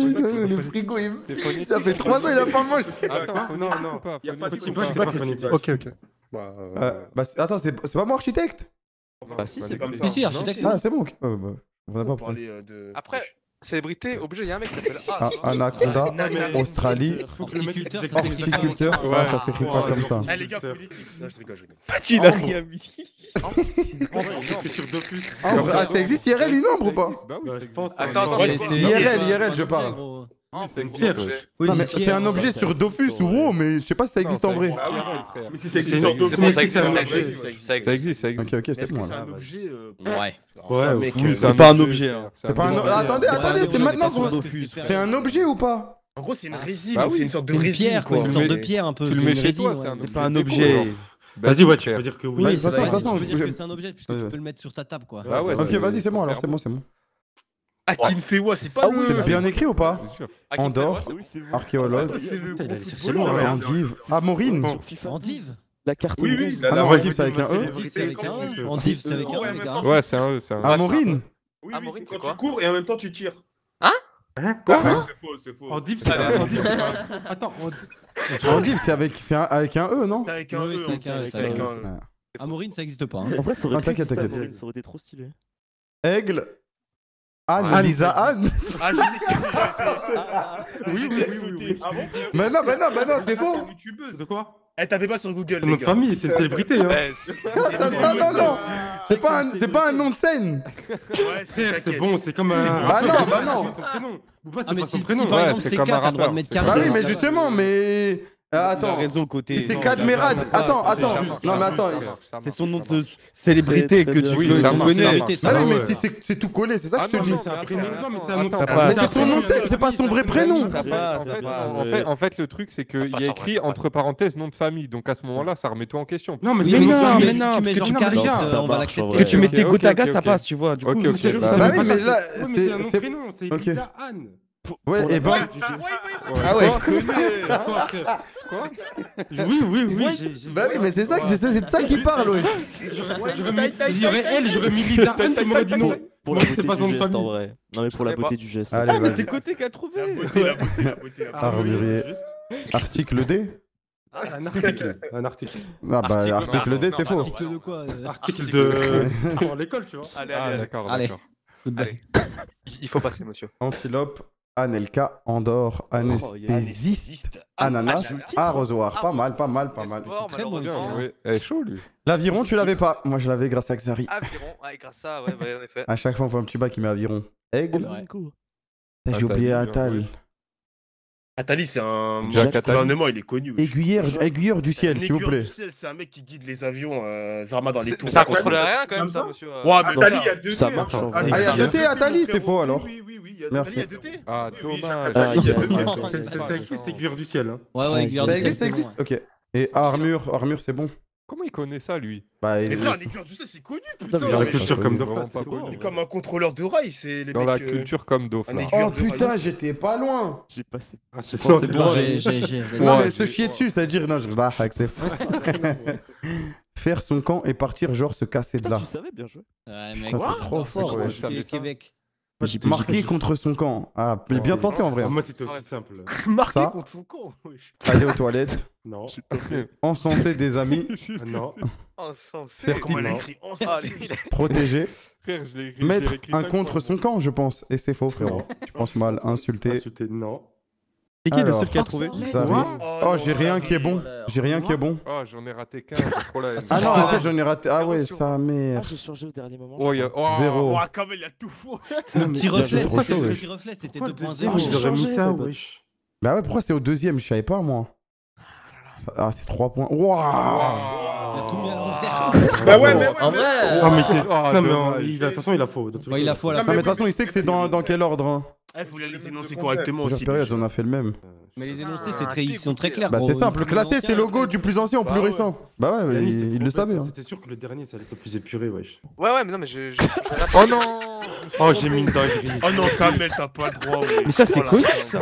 le frigo est vide. Ça fait trois ans, il a pas mangé. Attends, non, non. Il y a pas de petit bac, c'est pas phonétique. Ok, ok. Bah, euh... Euh, bah attends, c'est pas moi architecte? Bah si, c'est comme ça. Si, architecte. Ah, c'est bon. Euh, bah, on a pas parlé de... Après, célébrité, obligé, il y a un mec qui s'appelle ah, Anaconda, Australie, horticulteur. Ah, ça s'écrit pas comme ça. Eh les gars, je rigole, je rigole. Petit, il a rien mis. C'est sur Dofus. Ah, ça existe I R L une ombre ou pas? Attends, c'est I R L, I R L, je parle. C'est une pierre. C'est un objet sur Dofus ou wow, mais je sais pas si ça existe en vrai. Mais si ça existe sur Dofus, ça existe. Ça existe, ça existe. Ok, ok, c'est un objet. Ouais. C'est pas un objet. C'est pas un. Attendez, attendez, c'est maintenant sur Dofus. C'est un objet ou pas? En gros, c'est une résine. C'est une sorte de résine, quoi. Une sorte de pierre un peu. Tu le mets chez toi, c'est pas un objet. Vas-y, ouais, tu peux dire que oui. De toute façon, tu peux dire que c'est un objet puisque tu peux le mettre sur ta table, quoi. Ok, vas-y, c'est bon alors, c'est bon, c'est bon. Akinfewa, c'est pas le... C'est bien écrit ou pas? Andorre, archéologue, Andive, Amorine. Andive? La carte Andive, c'est avec un E. Andive, c'est avec un E. Ouais, c'est un E, c'est un E. Amorine? Oui, quand tu cours et en même temps tu tires. Hein? Hein? Quoi? C'est faux, c'est faux. Andive, c'est avec un E. Attends, Andive, c'est avec un E, non? C'est avec un E, c'est avec un E. Amorine, ça existe pas. En vrai, ça aurait été trop stylé. Aigle. Anne, Lisa, Anne. Oui, oui, oui. Mais non, mais non, mais non, c'est faux. De quoi? Eh, t'avais pas sur Google. C'est notre famille, c'est une célébrité. Non, non, non. C'est pas un nom de scène. Ouais, c'est bon, c'est comme un. Ah non, bah non. Ah, mais si par exemple c'est K, t'as le droit de mettre K. Bah oui, mais justement, mais. Attends, c'est Cadmerad. Attends, attends. Non, mais attends. C'est son nom de célébrité que tu connais. Ah oui, mais c'est tout collé, c'est ça que je te dis. C'est un prénom. Mais c'est son nom de scène, c'est pas son vrai prénom. En fait, le truc, c'est qu'il y a écrit entre parenthèses nom de famille. Donc à ce moment-là, ça remet toi en question. Non, mais c'est non, mais non. Que tu mets on va l'accepter. Que tu mets tes Gotaga, ça passe, tu vois. Du coup, c'est un nom de prénom. C'est Lisa Anne. Ouais, et ben. Ah ouais. Quoi? Oui, oui, oui. Bah oui, mais c'est ça que c'est de ça qu'il parle, ouais. J'aurais elle, j'aurais mis Lisa Anne, tu m'aurais dit non. Pour la beauté du geste, en vrai. Non, mais pour la beauté du geste. Ah, mais c'est Côté qui a trouvé. Article D. Un article. Un article. Ah bah, article D, c'est faux. Article de quoi? Article de. L'école, tu vois. Allez, allez, d'accord, d'accord. Allez. Il faut passer, monsieur. Antilope. Anelka, Andorre, anesthésiste, ananas, arrosoir. Pas mal, pas mal, pas mal. Très bon. Elle est chaud, lui. L'aviron, tu l'avais pas. Moi, je l'avais grâce à Xari. Aviron, ouais, grâce à, ouais, en effet. À chaque fois, on voit un petit bac qui met aviron. Aigle. J'ai oublié Atal. Attali, c'est un gouvernement, il est connu. Ouais. Aiguilleur, aiguilleur du ciel, s'il vous plaît. Aiguilleur du ciel, c'est un mec qui guide les avions, euh, Zarma dans les tours. Ça contrôle rien quand même, ça, monsieur. Ouais, mais Attali, il y a deux T. Ça marche. Il y a deux T, Attali, c'est faux alors. Oui, oui, oui, il y a deux T. Il y a deux T. Ah, dommage. Il y a deux T. Ça existe, aiguilleur du ciel. Ouais, ouais, aiguilleur du ciel. Ça existe, ok. Et armure, armure, c'est bon. Comment il connaît ça, lui? Bah, il... Mais frère, les cœurs du ciel, c'est connu, putain! Dans la culture comme Dofus, c'est comme un contrôleur de rail, c'est les mecs... Dans la culture comme Dofus. Oh putain, j'étais pas loin! J'ai passé... Ah, c'est bon, c'est bon, j'ai... Non, mais se chier dessus, c'est-à-dire... Non, je... Bah, accepte ça. Faire son camp et partir, genre, se casser de là. Tu savais, bien joué. Ouais, mec, trop fort, Québec. Marqué contre son camp. Ah, bien tenté en vrai. En mode, c'était aussi simple. Marqué contre son camp. Aller aux toilettes. Non. Encenser des amis. Non. Encenser. Faire comment elle a écrit. Protéger. Frère, je l'ai écrit. Mettre un contre son camp, je pense. Et c'est faux, frérot. Tu penses mal. Insulter. Insulter, non. Et qui est le seul qui a trouvé? Oh, j'ai rien qui est bon. J'ai rien qui est bon. Oh, j'en ai raté qu'un. Ah non, attends, j'en ai raté. Ah ouais, ça merde. Ah, j'ai changé au dernier moment. Oh, zéro. Ah, quand même, il a tout faux. Le petit reflet, c'était deux point zéro. J'aurais mis ça, wesh. Bah ouais, pourquoi c'est au deuxième? Je savais pas, moi. Ah, c'est trois points. Wouah! Il a tout mis à l'envers. Bah ouais, mais ouais. En vrai. Non, mais c'est. Non, mais de toute façon, il a faux. Il a faux à la fin. Mais de toute façon, il sait que c'est dans quel ordre. Eh, faut les énoncer correctement aussi. Période, on a fait le même. Mais les énoncés, ils sont très clairs. Bah, c'est simple. Classer, c'est logo du plus ancien au plus récent. Bah ouais, il le savait. C'était sûr que le dernier, ça allait être le plus épuré, wesh. Ouais, ouais, mais non, mais je. Oh non. Oh, j'ai mis une dinguerie. Oh non, Kamel, t'as pas le droit. Mais ça, c'est connu, ça.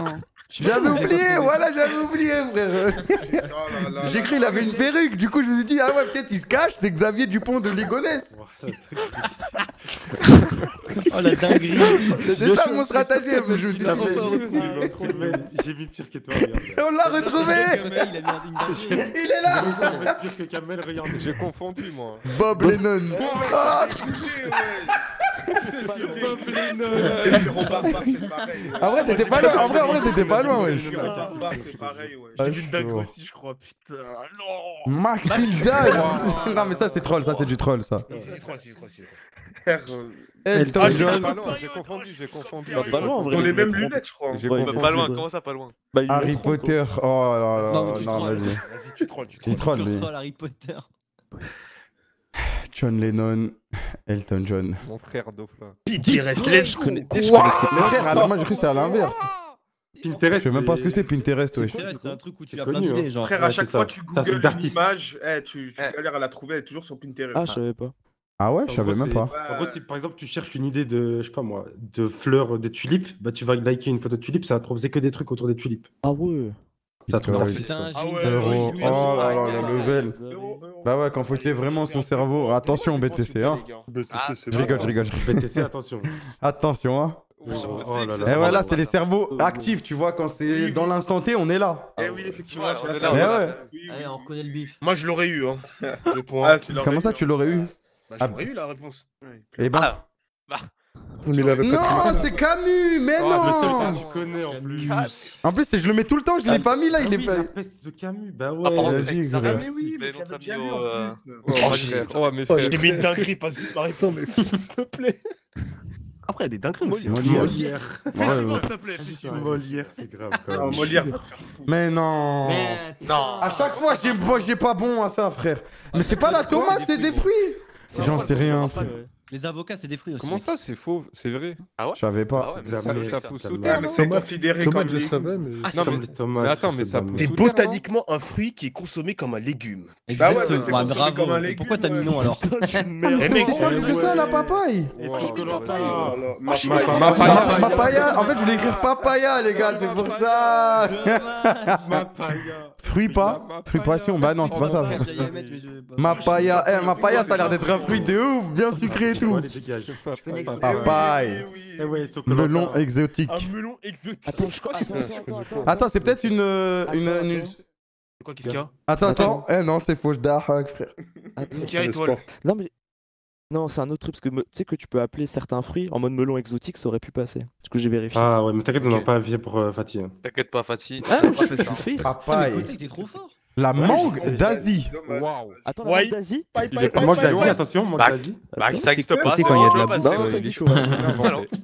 J'avais oublié, voilà, j'avais oublié, frère. J'ai cru il avait une perruque, du coup je me suis dit, ah ouais, peut-être il se cache, c'est Xavier Dupont de Ligonnès. Oh la dinguerie. C'était ça mon stratagème, je me suis dit. J'ai vu pire que toi, regarde. On l'a retrouvé. Il est là. Pire que Kamel, regarde. J'ai confondu, moi. Bob Lennon. En vrai t'étais pas loin, en vrai en vrai t'étais pas loin ouais. C'est pareil ouais. J'ai vu Dag aussi je crois putain non. Maxime Dag. Non mais ça c'est troll, ça c'est du troll ça. C'est du troll, c'est du troll, c'est du troll. Elton John. J'ai confondu, j'ai confondu. Pas loin en vrai. Dans les mêmes lunettes je crois. Pas loin, comment ça pas loin? Harry Potter. Oh là là. Non vas-y. Vas-y tu trolls, tu trolls. Tu trolls Harry Potter. John Lennon, Elton John. Mon frère Dofla. Pinterest, let's go. Frère, alors moi j'ai cru que c'était à l'inverse. Pinterest. Je sais même pas ce que c'est Pinterest. Pinterest, c'est un truc où tu as plein d'idées. Frère, à chaque fois tu googles une image, tu galères à la trouver, elle est toujours sur Pinterest. Ah, je savais pas. Ah ouais, je savais même pas. En gros, si par exemple tu cherches une idée de, je sais pas moi, de fleurs, des tulipes, bah tu vas liker une photo de tulipes, ça va trouver que des trucs autour des tulipes. Ah ouais. Ça trouve putain, ah ouais, oh là là, le level. Bah ouais, quand faut qu'il y ait vraiment son cerveau. Attention, B T C, hein. Je rigole, je rigole. B T C, attention. Attention, hein. Et voilà, c'est les cerveaux actifs, tu vois, quand c'est dans l'instant T, on est là. Eh oui, effectivement, on reconnaît le bif. Moi, je l'aurais eu, hein. Comment ça, tu l'aurais eu? Bah, j'aurais eu la réponse. Et bah. Non, c'est Camus, mais oh, non. Le seul que tu connais en plus. En plus, je le mets tout le temps, je l'ai pas mis là, il est pas. La peste de Camus, bah ouais. Ah, par contre, mais, mais oui, mais on t'a mis au. Oh, mais frère. Je t'ai mis une dinguerie, parce que par exemple, mais s'il te plaît. Après, il y a des dingueries aussi. Molière. Fais-moi, s'il te plaît. Molière, c'est grave. Molière, ça te fait fou. Mais non. Non. À chaque fois, j'ai pas bon à ça, frère. Mais c'est pas la tomate, c'est des fruits. J'en sais rien, frère. Les avocats, c'est des fruits aussi. Comment ça, c'est faux? C'est vrai? Ah ouais? Je savais pas. Ça pousse sous terre. C'est considéré comme des tomates. Non, mais tomates. Attends, mais ça pousse. T'es botaniquement un fruit qui est consommé comme un légume. Bah ouais, c'est consommé comme un légume. Pourquoi t'as mis non alors? Mais mec, c'est ça la papaye. Papaya. En fait, je voulais écrire papaya, les gars, c'est pour ça. Fruit pas? Fruit passion? Bah non, c'est pas ça. Mapaya. Eh, mapaya, ça a l'air d'être un fruit de ouf, bien sucré. Tout. Papaye. Melon exotique. Un melon exotique. Attends, je crois. Attends, c'est peut-être une. Une. Quoi, qu'est-ce qu'il y a? Attends, attends. Eh non, c'est faux, je dark, frère. Qu'est-ce qu'il y a, étoile? Non, mais. Non, c'est un autre truc, parce que tu sais que tu peux appeler certains fruits en mode melon exotique, ça aurait pu passer. Du coup, j'ai vérifié. Ah ouais, mais t'inquiète, on n'a pas un vieux pour Fatih. T'inquiète pas, Fatih. Ah, je suis fait. Papaye. T'es trop fort. La ouais, mangue d'Asie. Waouh. Attends, la ouais. mangue d'Asie. La mangue d'Asie, attention, mangue d'Asie. Bah, ça existe pas. C'est quand il y a de la bouffe.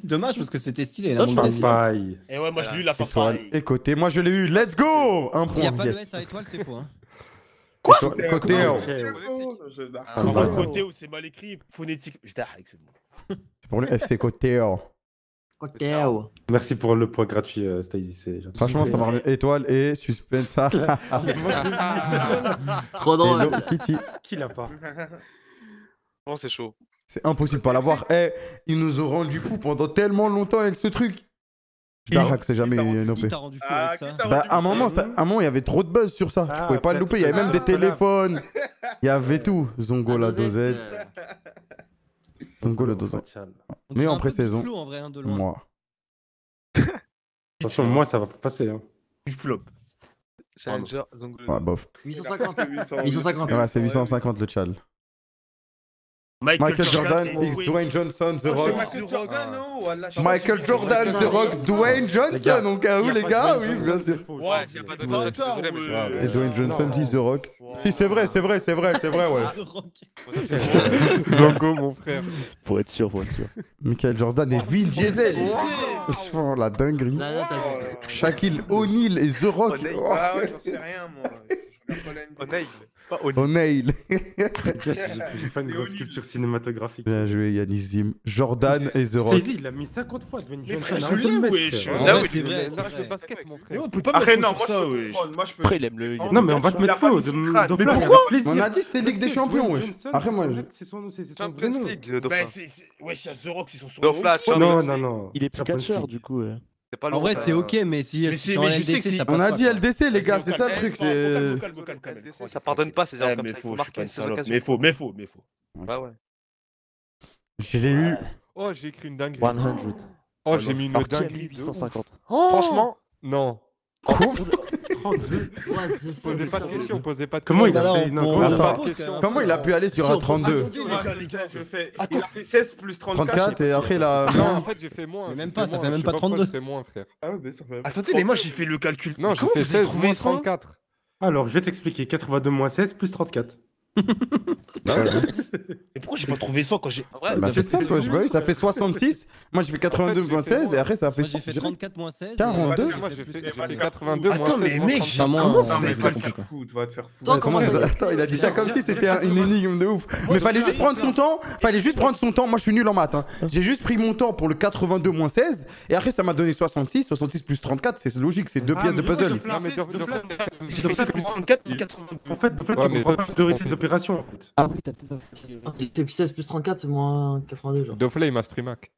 Dommage parce que c'était stylé. La mangue d'Asie. Et ouais, moi je l'ai eu la papaye. Et côté, moi je l'ai eu. Let's go. Un point. Il n'y a pas de S à étoile, c'est faux. Quoi? Côté. Côté où c'est mal écrit, phonétique. J'étais avec cette mangue. C'est pour le F C Côté. Okay. Merci pour le point gratuit, uh, Stacy. Franchement, ça m'a remis étoile et suspense ça. Trop drôle. Qui l'a pas? Bon, c'est chaud. C'est impossible pas l'avoir. Eh, ils nous ont rendu fous pendant tellement longtemps avec ce truc. Darak, c'est jamais une O P. Ah, bah, à un moment, à un moment, il y avait trop de buzz sur ça. Ah, tu pouvais pas le louper. Il y avait même des téléphones. Il y avait tout. Zongo la dosette. Zongo le dosant. Mais en pré-saison, hein, moi. Attention, moi ça va pas passer. Hein. Il flop. Challenger, Zongo. Ah, bof. huit cent cinquante. Ouais, c'est huit cent cinquante le tchal. Michael, Michael Jordan, Jordan X Dwayne Johnson, The Rock. Michael Jordan, non, Michael Jordan, The Rock, Dwayne Johnson, on cas où les gars, oui, bien sûr. Ouais, il y a pas de Johnson. Et Dwayne Johnson dit The Rock. Si, c'est vrai, c'est vrai, c'est vrai, c'est vrai, ouais. Zongo, mon frère. Pour être sûr, pour être sûr. Michael Jordan et Vin Diesel. Franchement, la dinguerie. Shaquille O'Neal et The Rock. Ah ouais, j'en sais rien, moi. O'Neal. O'Neal. J'ai fait une grosse culture cinématographique. Bien joué, Yannis Zim. Jordan et The Rock. Stacy, il l'a mis cinquante fois. Mais frère, je l'ai, wesh. Là, oui, c'est vrai. Ça reste le basket, mon frère. Mais on peut pas mettre fou sur ça, wesh. Après, il aime le... Non, mais on va te mettre fou. Mais pourquoi? On a dit que c'était Ligue des Champions, wesh. Après, moi, c'est son nom, c'est son vrai nom. Wesh, il y a The Rock, c'est son surnom. Non, non, non. Il est plus catcheur, du coup. En vrai, c'est ok, mais si on a L D C, on a dit L D C, les gars, c'est ça le truc. Ça pardonne pas, c'est genre comme ça. Mais faux, mais faux, mais faux. Bah ouais. Je l'ai eu. Oh, j'ai écrit une dinguerie. Oh, j'ai mis une dinguerie. huit cent cinquante. Franchement, non. Posez pas de questions, posez pas de questions. Comment il a pu aller sur un trente-deux? Il a fait seize plus trente-quatre et après il a... Non, en fait j'ai fait moins. Même pas, ça fait même pas trente-deux. Attendez, mais moi j'ai fait le calcul. Non, j'ai fait seize moins trente-quatre. Alors je vais t'expliquer, quatre-vingt-deux moins seize plus trente-quatre. Et pourquoi j'ai pas trouvé cent quand j'ai... C'est ça, ça fait soixante-six, moi j'ai fait quatre-vingt-deux moins seize et après ça fait... J'ai fait trente-quatre moins seize. quarante-deux. Moi j'ai fait quatre-vingt-deux moins seize. Attends mais mec, j'ai... Comment c'est pas le fou, tu vas te faire foutre. Attends, il a dit ça comme si c'était une énigme de ouf. Mais fallait juste prendre son temps, fallait juste prendre son temps, moi je suis nul en maths. J'ai juste pris mon temps pour le quatre-vingt-deux moins seize et après ça m'a donné soixante-six, soixante-six plus trente-quatre, c'est logique, c'est deux pièces de puzzle. J'ai fait seize plus trente-quatre, quatre-vingt-deux. En fait, tu comprends pas les opérations en fait. Ah oui, t'as peut-être seize plus trente-quatre, c'est moins quatre-vingt-deux genre. Dofus il m'a streamac.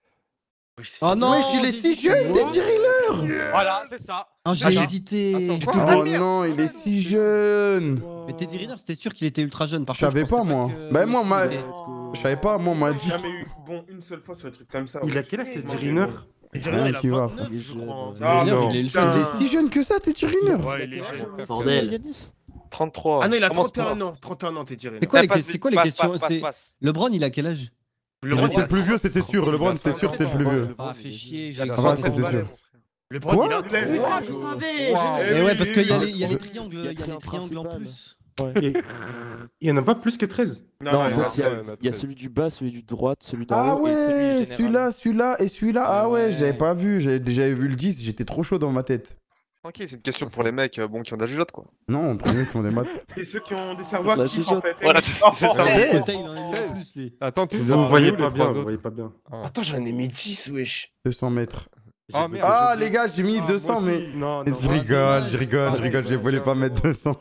Oh non, mais il est si jeune, Teddy Riner. Voilà, c'est ça. J'ai hésité. Oh non, il est si jeune. Mais Teddy Riner, c'était sûr qu'il était ultra jeune par contre. Je savais pas moi. Bah moi m'a je savais pas moi m'a dit jamais eu bon une seule fois sur un truc comme ça. Il a quel âge Teddy Riner? Teddy Riner il a vingt-neuf je crois. Ah non, il est si jeune que ça Teddy Riner. Ouais, il est jeune. Bordel. trente-trois. Ah non, il a trente et un ans. trente et un ans, Teddy Riner. C'est quoi les questions? C'est Le Bron, il a quel âge? Le Bron, c'est le plus vieux, c'était sûr. Le Bron, c'était sûr, c'était le plus vieux. Ah, fait chier, j'ai c'était sûr. Le Bron, il a trente. Je savais. Et ouais, parce qu'il y a les triangles en plus. Il y en a pas plus que treize. Non, en fait, il y a celui du bas, celui du droite, celui d'en haut. Ah ouais, celui-là, celui-là et celui-là. Ah ouais, j'avais pas vu. J'avais déjà vu le dix, j'étais trop chaud dans ma tête. Ok, c'est une question pour les mecs euh, bon, qui ont de la jugeote quoi. Non, pour les mecs qui ont des maths. Et ceux qui ont des cerveaux à qui en fait. Voilà, c'est ça. Attends, vous voyez pas bien, vous voyez pas bien. Attends, j'en ai mis dix, wesh. deux cents mètres. Ah, merde, ah les gars, j'ai mis ah, deux cents, mais... Non, non, je rigole, je rigole, je rigole, je voulais pas mettre deux cents.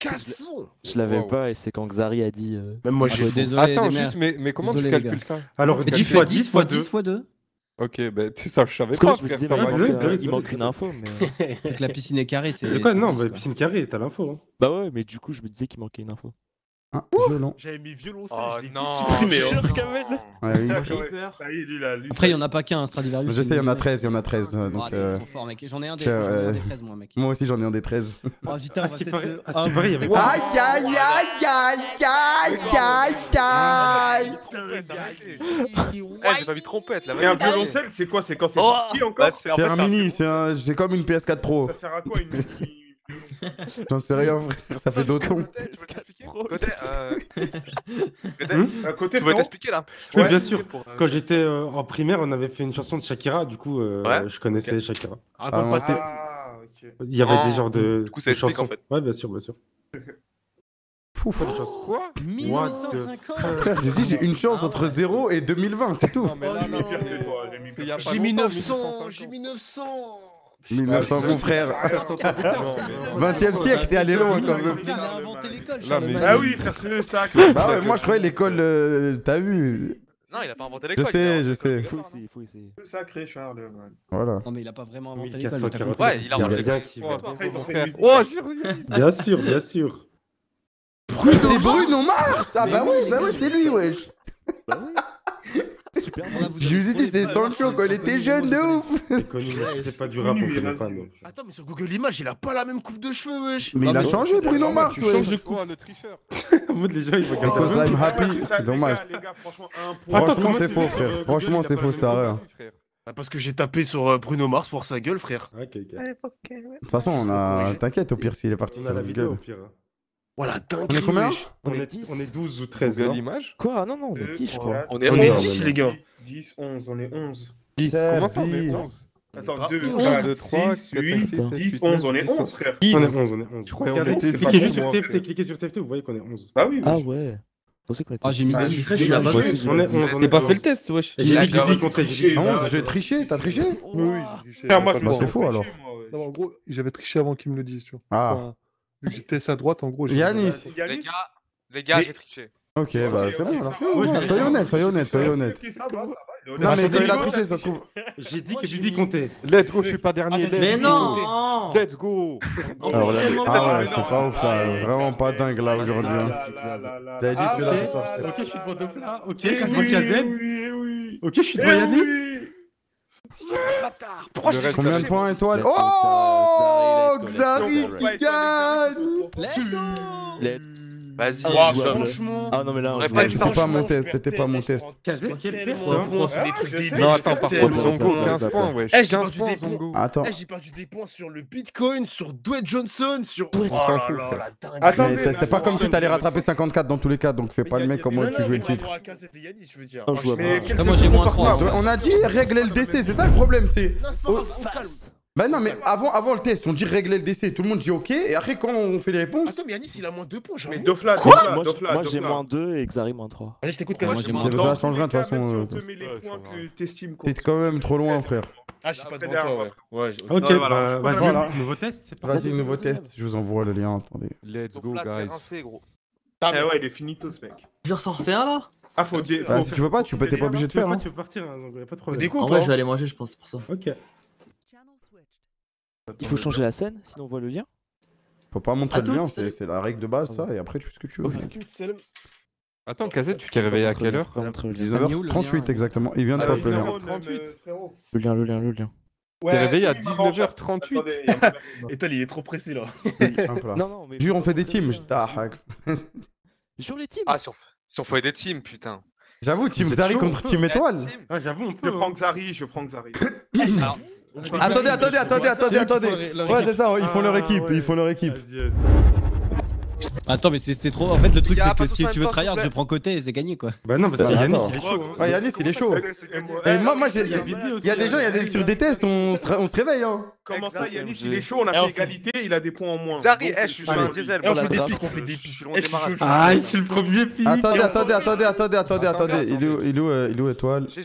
quatre cents. Je l'avais pas et c'est quand xari a dit... Même moi, j'ai désolé. Attends, juste, mais comment tu calcules ça? Alors, dix fois dix fois deux. Ok, bah tu sais, je savais pas. Il manque une info, mais. Donc la piscine est carrée, c'est. Quoi? Non, la piscine carrée, t'as l'info. Bah ouais, mais du coup, je me disais qu'il manquait une info. Ah, violon. J'avais mis violon, c'est. Oh non, supprimé. Après, il y en a pas qu'un, Stradivarius. Je sais, il y en a treize, il y en a treize. J'en ai un des treize, moi, mec. Moi aussi, j'en ai un des treize. Ah, putain, c'est pas vrai. Aïe, aïe, aïe, aïe, aïe, aïe. J'ai pas vu de trompette là. Et un violoncelle, c'est quoi? C'est quand c'est encore? C'est un mini, c'est comme une P S quatre Pro. Ça sert à quoi une mini? J'en sais rien, frère, ça fait d'autant. Côté, euh... hmm côté, tu veux t'expliquer là? Oui, ouais, bien sûr. Pour, euh... Quand j'étais euh, en primaire, on avait fait une chanson de Shakira, du coup, euh, ouais je connaissais okay. Shakira. Ah, ah, pas ah ok. Il y avait oh, des genres de, du coup, ça de chansons en fait. Ouais, bien sûr, bien sûr. Pouf. Oh, quoi mille neuf cent cinquante. Frère, j'ai dit j'ai une chance ah, entre ouais. zéro et deux mille vingt, c'est tout. J'ai mis neuf cents, j'ai mis neuf cents. mille neuf cents, mon frère. vingtième siècle, t'es allé loin quand même. Ah oui, frère, c'est le sac. Bah ouais, moi je croyais l'école, euh, t'as vu. Non, il a pas inventé l'école. Je sais, je sais. Il faut essayer, il faut essayer. Sacré Charles. Voilà. Non, mais il a pas vraiment inventé l'école. Ouais, il a inventé l'école. Oh, bien sûr, bien sûr. C'est Bruno Mars. Ah bah oui, bah oui, c'est lui, wesh. Bah oui. Super, là, je vous ai dit, c'est Sancho quand il était jeune de ouf. C'est pas du rap, on connaît pas. Attends, mais sur Google Images, il a pas la même coupe de cheveux, wesh. Mais il a changé, Bruno Mars, wesh. Tu changes de quoi, le tricheur. En mode, les gens, ils regardent pas. I'm happy, c'est dommage. Franchement, c'est faux, frère. Franchement, c'est faux, ça rien. Parce que j'ai tapé sur Bruno Mars pour sa gueule, frère. De toute façon, on a. T'inquiète, au pire, s'il est parti sur la vidéo. Voilà, dingue. On est combien? On est dix. On est douze ou treize. On l'image. Quoi? Non, non, on est dix, je crois. On est dix, les gars. dix, onze, on est onze. dix, comment ça, on est onze? Attends, deux, trois, six, huit, dix, onze, on est onze, frère. On est onze, on est onze. Cliquez sur T F T, vous voyez qu'on est onze. Ah oui. Ah ouais. Ah, j'ai mis dix, on n'a pas fait le test, wesh. J'ai dit que j'ai onze, j'ai triché, t'as triché? Oui, j'ai triché. C'est faux alors. En gros, j'avais triché avant qu'ils me le disent, tu vois. Ah. J'étais à droite en gros. Yanis. Les gars, les gars, j'ai triché. Ok, bah c'est bon. Alors, soyez honnête, soyez honnête, soyez honnête. Non mais il a triché, ça se trouve. J'ai dit que j'ai dit compter. Let's go, je suis pas dernier. Mais non. Let's go. Alors là, c'est pas ouf, vraiment pas dingue là aujourd'hui. T'avais dit que là. Ok, je suis devant Dofla. Ok, je suis devant Yazet. Ok, je suis devant Yanis. Combien de points étoile? Oh, Xari qui gagne. Vas-y, franchement. Ah non mais là, c'était pas mon test, c'était pas mon test. Quelle perte. Non attends, par contre Zongo, quinze points, wesh. quinze points Zongo. Attends. J'ai perdu des points sur le Bitcoin, sur Dwayne Johnson, sur. Attends, c'est pas comme si t'allais rattraper cinquante-quatre dans tous les cas, donc fais pas le mec comme moi tu jouais le titre. Moi j'ai moins trois. On a dit règle L D C, c'est ça le problème, c'est. Bah non mais avant, avant le test on dit régler le décès, tout le monde dit ok et après quand on fait les réponses. Attends mais Yanis il a moins deux points j'avoue. Mais Dofla, Dofla, Dofla, Dofla. Moi j'ai moins deux et Xari moins trois. Allez je t'écoute quand même. Moi j'ai moins deux. Ça change rien de toute façon. T'es quand même trop loin frère. Ah je suis pas devant toi ouais. Ok bah vas-y nouveau test c'est parti. Vas-y nouveau test, je vous envoie le lien, attendez. Let's go guys. Ah ouais il est finito ce mec. Genre s'en refait un là. Ah faut des. Si tu veux pas tu t'es pas obligé de faire. Tu veux partir donc y'a pas de problème. En vrai je vais aller manger je pense pour ça. Ok. Il faut changer la scène, sinon on voit le lien. Faut pas montrer le lien, c'est la règle de base ça, et après tu fais ce que tu veux. Attends, Kazet, tu t'es réveillé à quelle heure? dix-neuf heures trente-huit exactement, il vient de taper le lien. Le lien, le lien, le lien. T'es réveillé à dix-neuf heures trente-huit. Et toi, il est trop pressé là. Jure, on fait des teams. Jure les teams. Ah, si on fait des teams, putain. J'avoue, Team Xari contre Team Étoile. J'avoue, on peut. Je prends Xari, je prends Xari. Attendez, attendez, attendez, attendez, attendez. Ouais, c'est ça, ils font leur équipe, ils font leur équipe. Attends, mais c'est trop. En fait, le truc, c'est que si tu veux tryhard, je prends côté et c'est gagné quoi. Bah non, parce que Yanis, il est chaud. Ouais, Yanis, il est chaud. Et moi, moi, j'ai. Il y a des gens, il y a des sur des tests, on se réveille, hein. Comment ça, Yanis, il est chaud, on a fait égalité, il a des points en moins. Xari, eh, je suis sur un diesel. On fait des pics, on fait des pics. Ah, je suis le premier pic. Attendez, attendez, attendez, attendez, attendez, attendez. Il est où, Étoile?